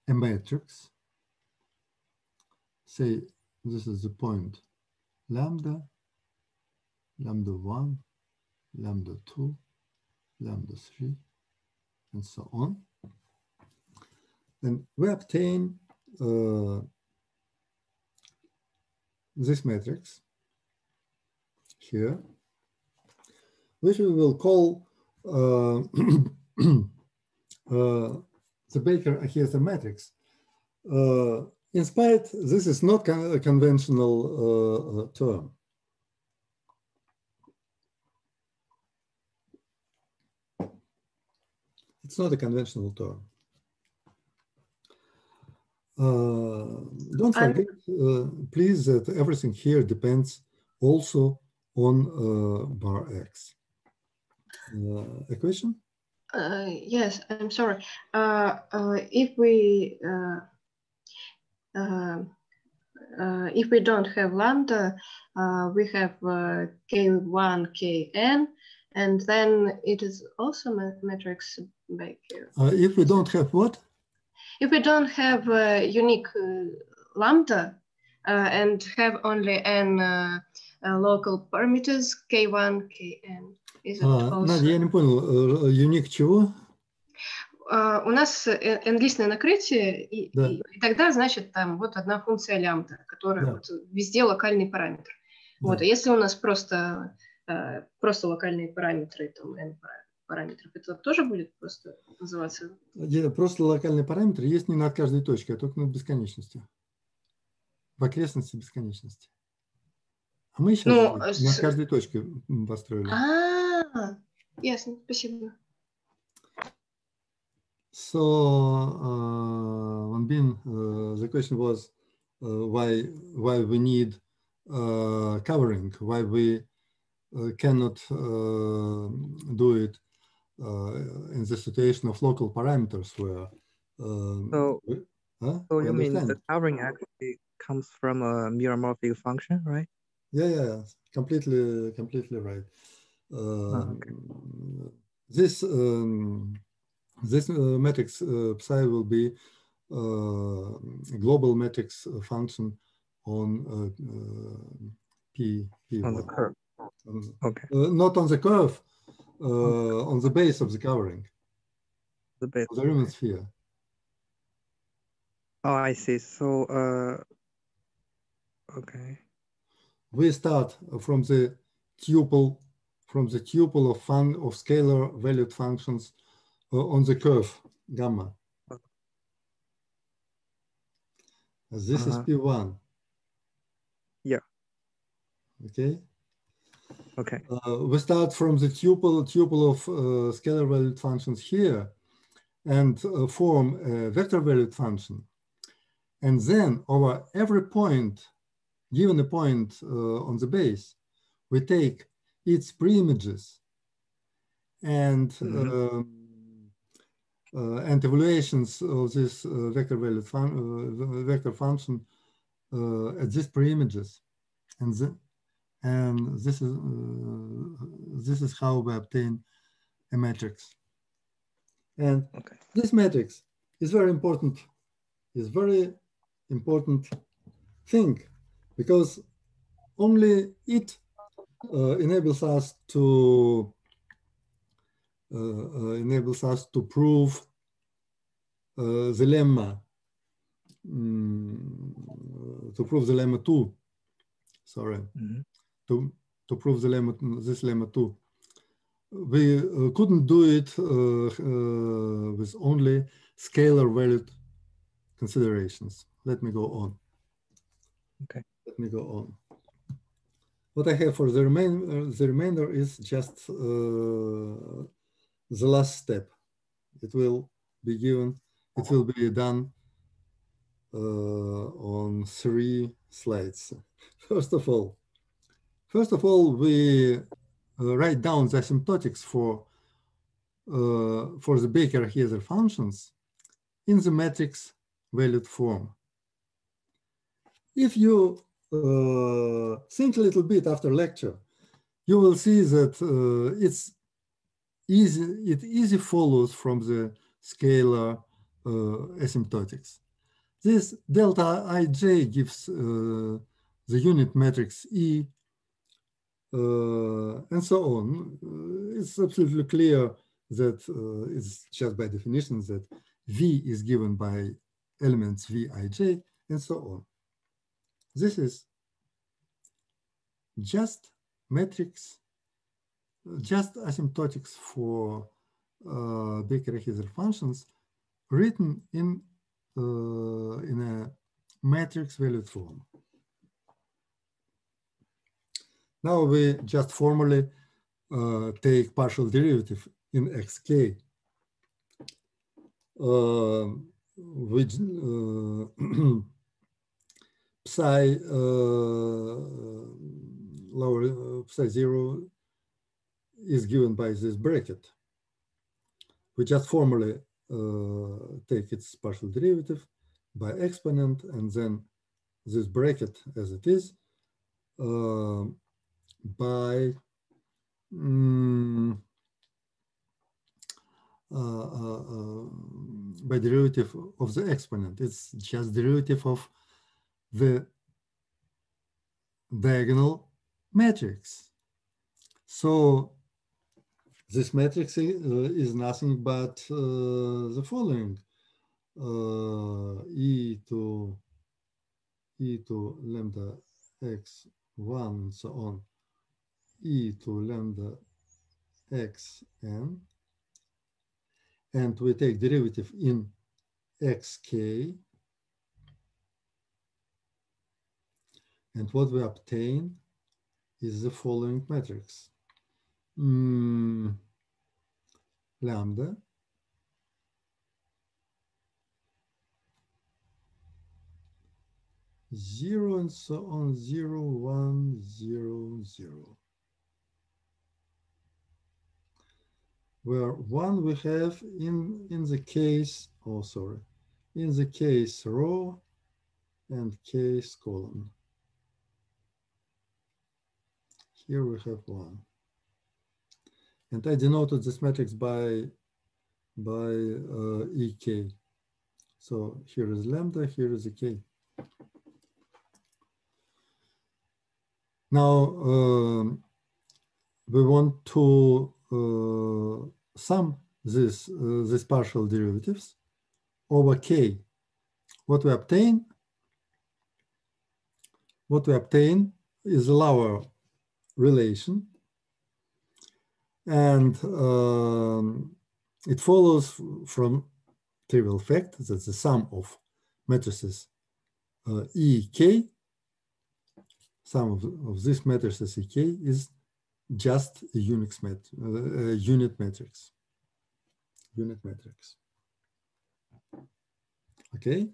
matrix. Say this is the point lambda, lambda 1, lambda 2, lambda 3, and so on. And we obtain this matrix here, which we will call the Baker-Akhiezer matrix. In spite, this is not a conventional term. It's not a conventional term. Don't forget, please, that everything here depends also on bar X. A question? Yes, I'm sorry. If we don't have lambda, we have K1, Kn, and then it is also matrix by Q. If we don't have what? If we don't have a unique lambda and have only n local parameters, K1, Kn. Надя, я не понял, unique чего? У нас n-листное накрытие, и тогда, значит, там вот одна функция лямбда, которая вот везде локальный параметр. Вот, а если у нас просто локальные параметры, там n параметров, это тоже будет просто называться? Просто локальные параметры есть не над каждой точкой, а только над бесконечностью. В окрестности бесконечности. А мы сейчас над каждой точкой построили. Ясно, спасибо. So, Van Bin, the question was why we need covering, why we cannot do it in the situation of local parameters where so you mean the covering actually comes from a meromorphic function, right? Yeah, yeah, completely right. Okay. This matrix psi will be a global matrix function on P1. On the curve. Okay. Not on the curve, on the base of the covering. The base. The Riemann sphere. Oh, I see. So, okay. We start from the tuple of scalar valued functions on the curve gamma. This is P1. Yeah. Okay. Okay. We start from the tuple of scalar valued functions here, and form a vector valued function, and then over every point, given a point on the base, we take its preimages and evaluations of this vector function at these preimages, and this is how we obtain a matrix. And okay, this matrix is very important. Is very important thing, because only it enables us to prove the lemma, to prove the lemma 2. Sorry, to prove the lemma, this lemma 2. We couldn't do it with only scalar valued considerations. Let me go on. Okay. Let me go on. What I have for the remainder is just the last step. It will be given. It will be done on 3 slides. First of all, we write down the asymptotics for the Baker-Akhiezer functions in the matrix valued form. If you think a little bit after lecture, you will see that it easily follows from the scalar asymptotics. This delta ij gives the unit matrix E, and so on. It's absolutely clear that it's just by definition that V is given by elements Vij, and so on. This is just matrix, just asymptotics for Baker-Akhiezer functions written in a matrix valued form. Now we just formally take partial derivative in xk. Which psi lower psi 0 is given by this bracket. We just formally take its partial derivative by exponent, and then this bracket as it is by by derivative of the exponent. It's just derivative of the diagonal matrix. So this matrix is nothing but the following: e to lambda x1 and so on, e to lambda xn. And we take derivative in xk. And what we obtain is the following matrix. Lambda (0) and so on, 0, 1, 0, 0. where one we have in the case, in the case row and case column. Here we have one. And I denoted this matrix by EK. So here is lambda, here is EK. Now we want to sum these partial derivatives over K. What we obtain is a Lauer relation, and it follows from trivial fact that the sum of matrices EK, sum of these matrices EK is just a unit matrix. Okay.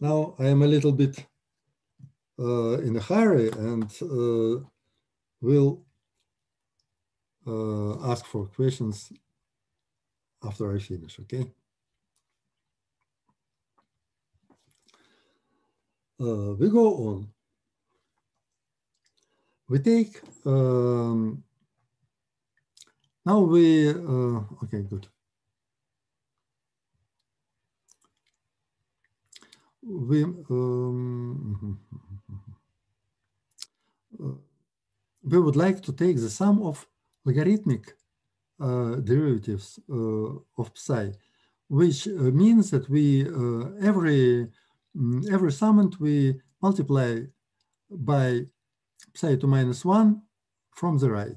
Now I am a little bit in a hurry and will ask for questions after I finish, okay? We go on. We take, now we, okay, good. We, we would like to take the sum of logarithmic derivatives of psi, which means that we every summand we multiply by psi to minus 1 from the right,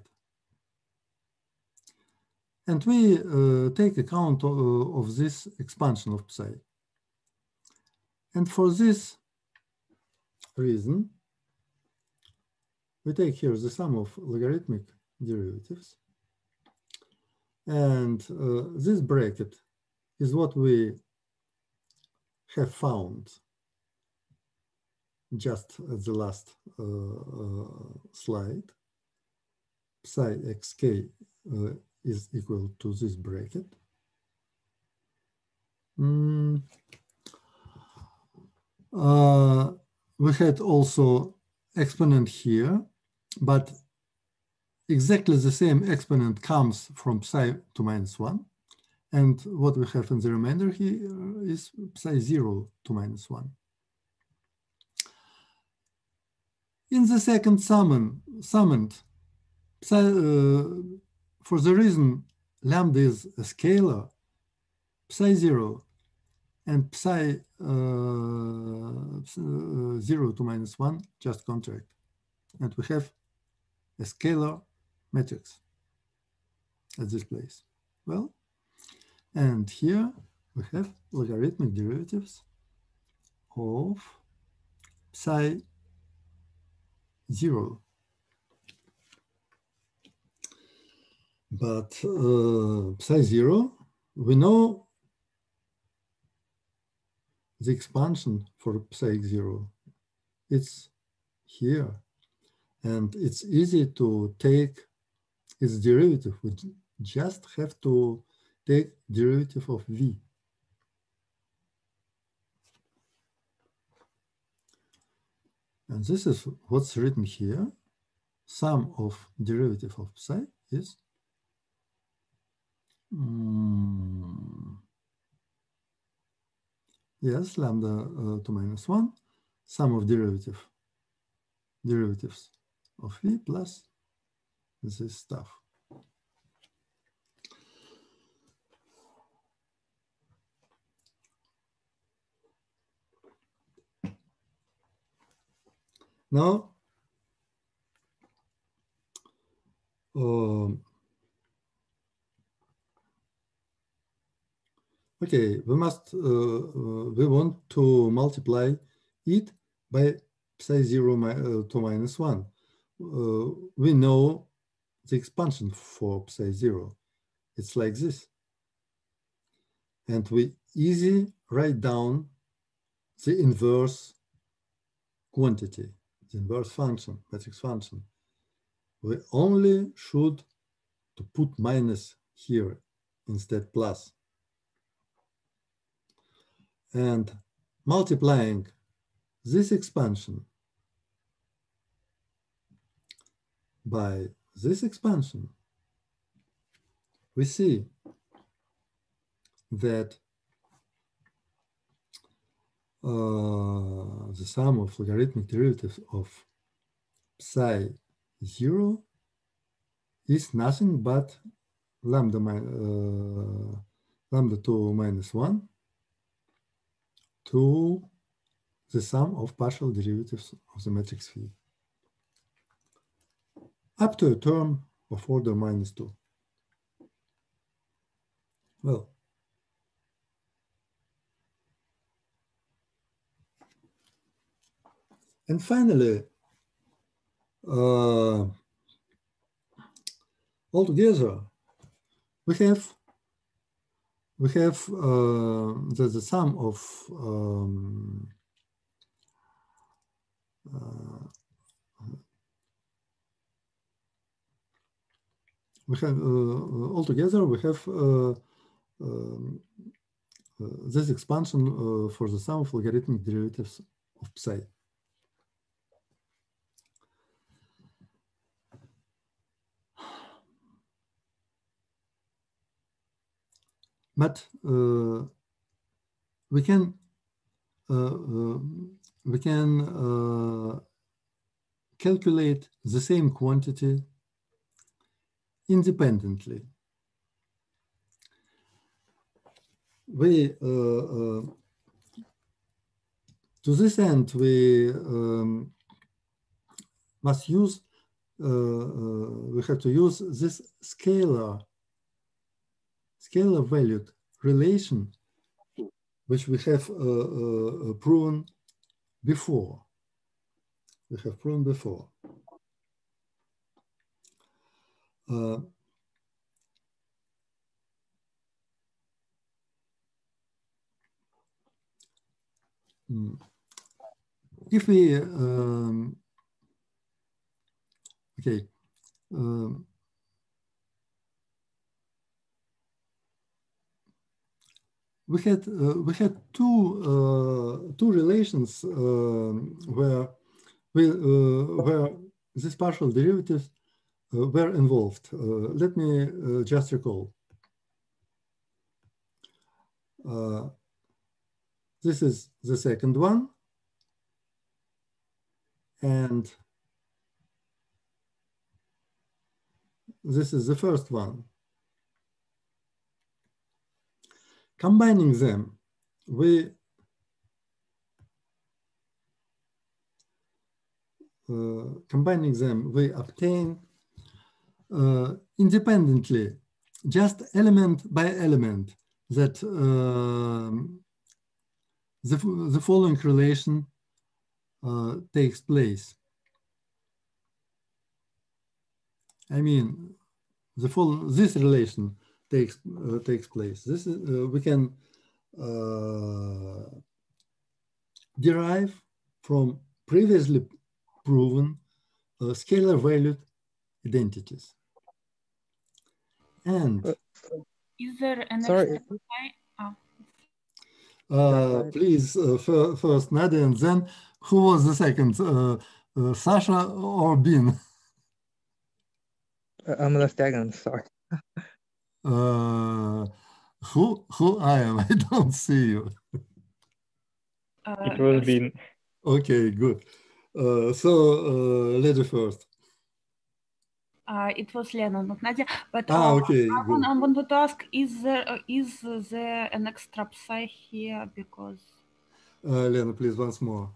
and we take account of this expansion of psi. And for this reason, we take here the sum of logarithmic derivatives. And this bracket is what we have found just at the last slide. Psi xk is equal to this bracket. We had also exponent here, but exactly the same exponent comes from psi to minus 1. And what we have in the remainder here is psi 0 to minus 1. In the second summand, psi, for the reason lambda is a scalar, psi 0 and psi 0 to minus 1 just contract. And we have a scalar matrix at this place. Well, and here we have logarithmic derivatives of psi 0. But psi 0, we know the expansion for psi 0, it's here. And it's easy to take its derivative. We just have to take derivative of V. And this is what's written here. Sum of derivative of psi is yes, lambda to minus 1, sum of derivatives of V plus this stuff. Now, okay, we must, we want to multiply it by psi 0 to minus 1. We know the expansion for psi 0. It's like this. And we easily write down the inverse quantity, the inverse function, matrix function. We only should to put minus here instead plus. And multiplying this expansion by this expansion, we see that the sum of logarithmic derivatives of psi 0 is nothing but lambda 2 minus 1 to the sum of partial derivatives of the matrix phi up to a term of order minus 2. Well, and finally, altogether, we have the sum of this expansion for the sum of logarithmic derivatives of psi. But we can calculate the same quantity independently. To this end, we have to use this scalar valued relation, which we have proven before. If we we had two relations where these partial derivatives were involved. Let me just recall. This is the second one, and this is the first one. Combining them, we obtain independently, just element by element, that the following relation takes place. I mean, this relation takes place. This is, we can derive from previously proven scalar valued identities. And is there an example? Oh. Please, first Nadia, and then who was the second? Sasha or Bin? I'm the second. Sorry. Who I am? I don't see you. It was Bin. Okay, good. So lady first. It was Lena, not Nadia. But okay, I wanted to ask: is there an extra psi here? Because Lena, please once more.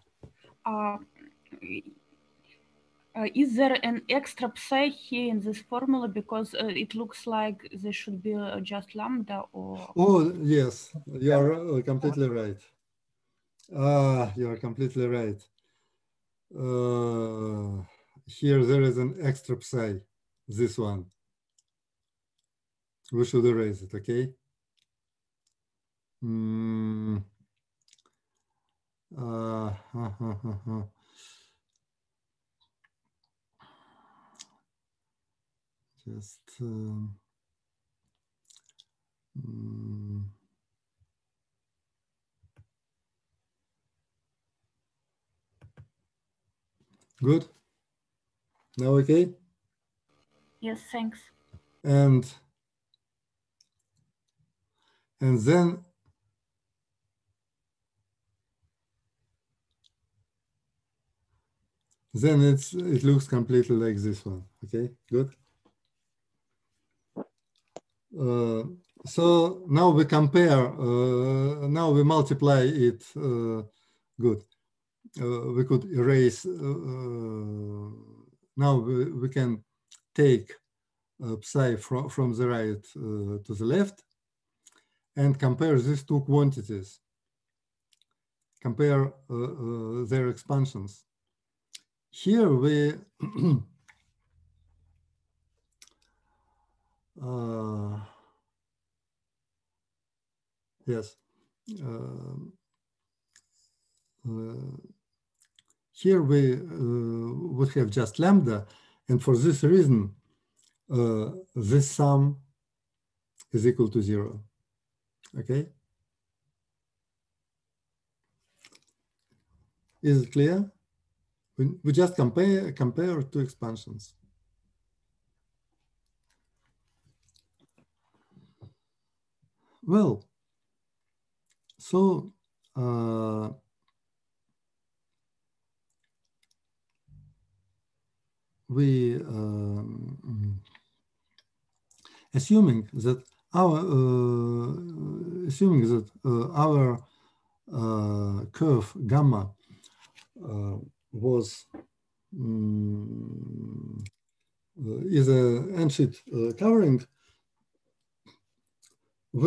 Is there an extra psi here in this formula? Because it looks like there should be just lambda or. Oh yes, you are completely right. You are completely right. Here there is an extra psi. This one. We should erase it, okay? just good. Now okay? Yes, thanks. And then it looks completely like this one. Okay, good. So now we compare. Now we multiply it. Good. We could erase. Now we can take psi from the right to the left, and compare these two quantities. Compare their expansions. Here we yes, here we would have just lambda, and for this reason this sum is equal to 0. Okay, is it clear? We just compare two expansions. Well, so we assuming that our curve gamma was is an N-sheet covering, we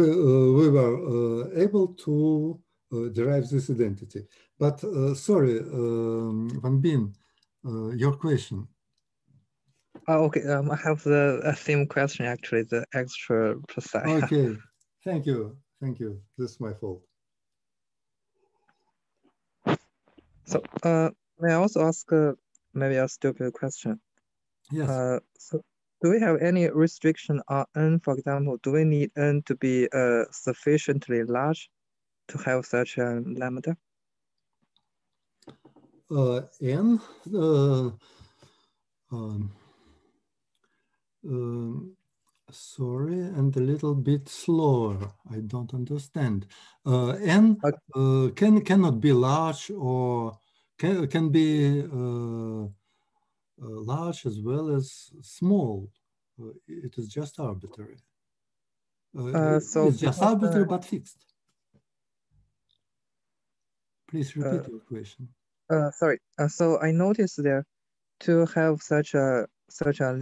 were able to derive this identity. But sorry, Van Been, your question. Oh, okay. I have the same question actually. The extra precise. Okay. Thank you. Thank you. This is my fault. So. May I also ask maybe a stupid question? Yes. So do we have any restriction on n, for example? Do we need n to be sufficiently large to have such a lambda? N? Sorry, and a little bit slower. I don't understand. N okay. cannot be large or... Can be large as well as small. It is just arbitrary. So it's just arbitrary but fixed. Please repeat your question. Sorry. So I noticed that to have such a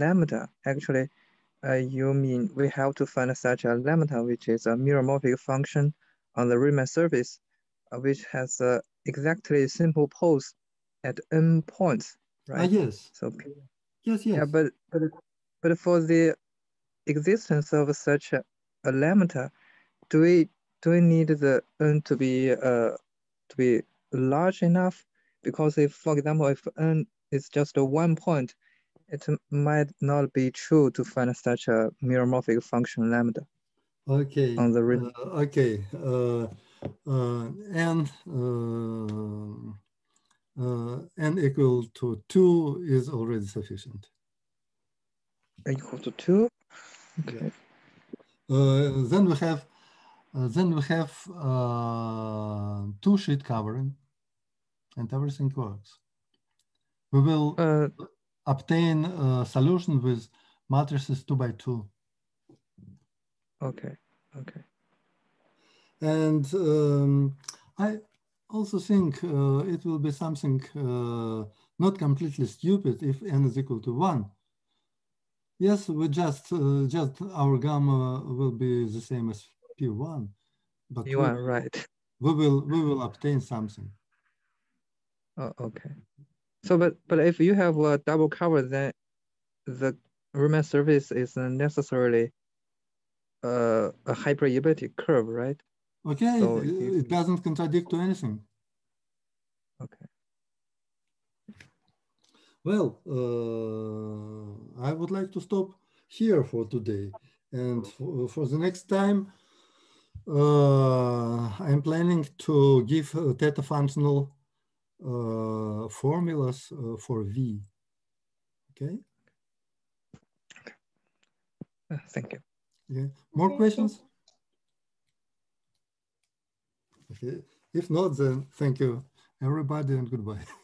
lambda, actually, you mean we have to find such a lambda which is a meromorphic function on the Riemann surface, which has a exactly simple pose at n points, right? Yes. So, yes. Yeah, but for the existence of such a lambda, do we need the n to be large enough? Because if, for example, if n is just a 1 point, it might not be true to find such a meromorphic function lambda. Okay. On the okay. N equal to 2 is already sufficient. N equal to 2. Okay. Yeah. Then we have two sheet covering, and everything works. We will obtain a solution with matrices 2 by 2. Okay. Okay. And I also think it will be something not completely stupid if n is equal to 1. Yes, we just our gamma will be the same as p1, but you are right. We will obtain something. Oh, okay. So, but if you have a double cover, then the Riemann surface is necessarily a hyperelliptic curve, right? Okay, so it doesn't contradict to anything. Okay. Well, I would like to stop here for today. And for the next time, I'm planning to give theta functional formulas for V. Okay. Okay. Thank you. Yeah. More questions? Okay. If not, then thank you, everybody, and goodbye.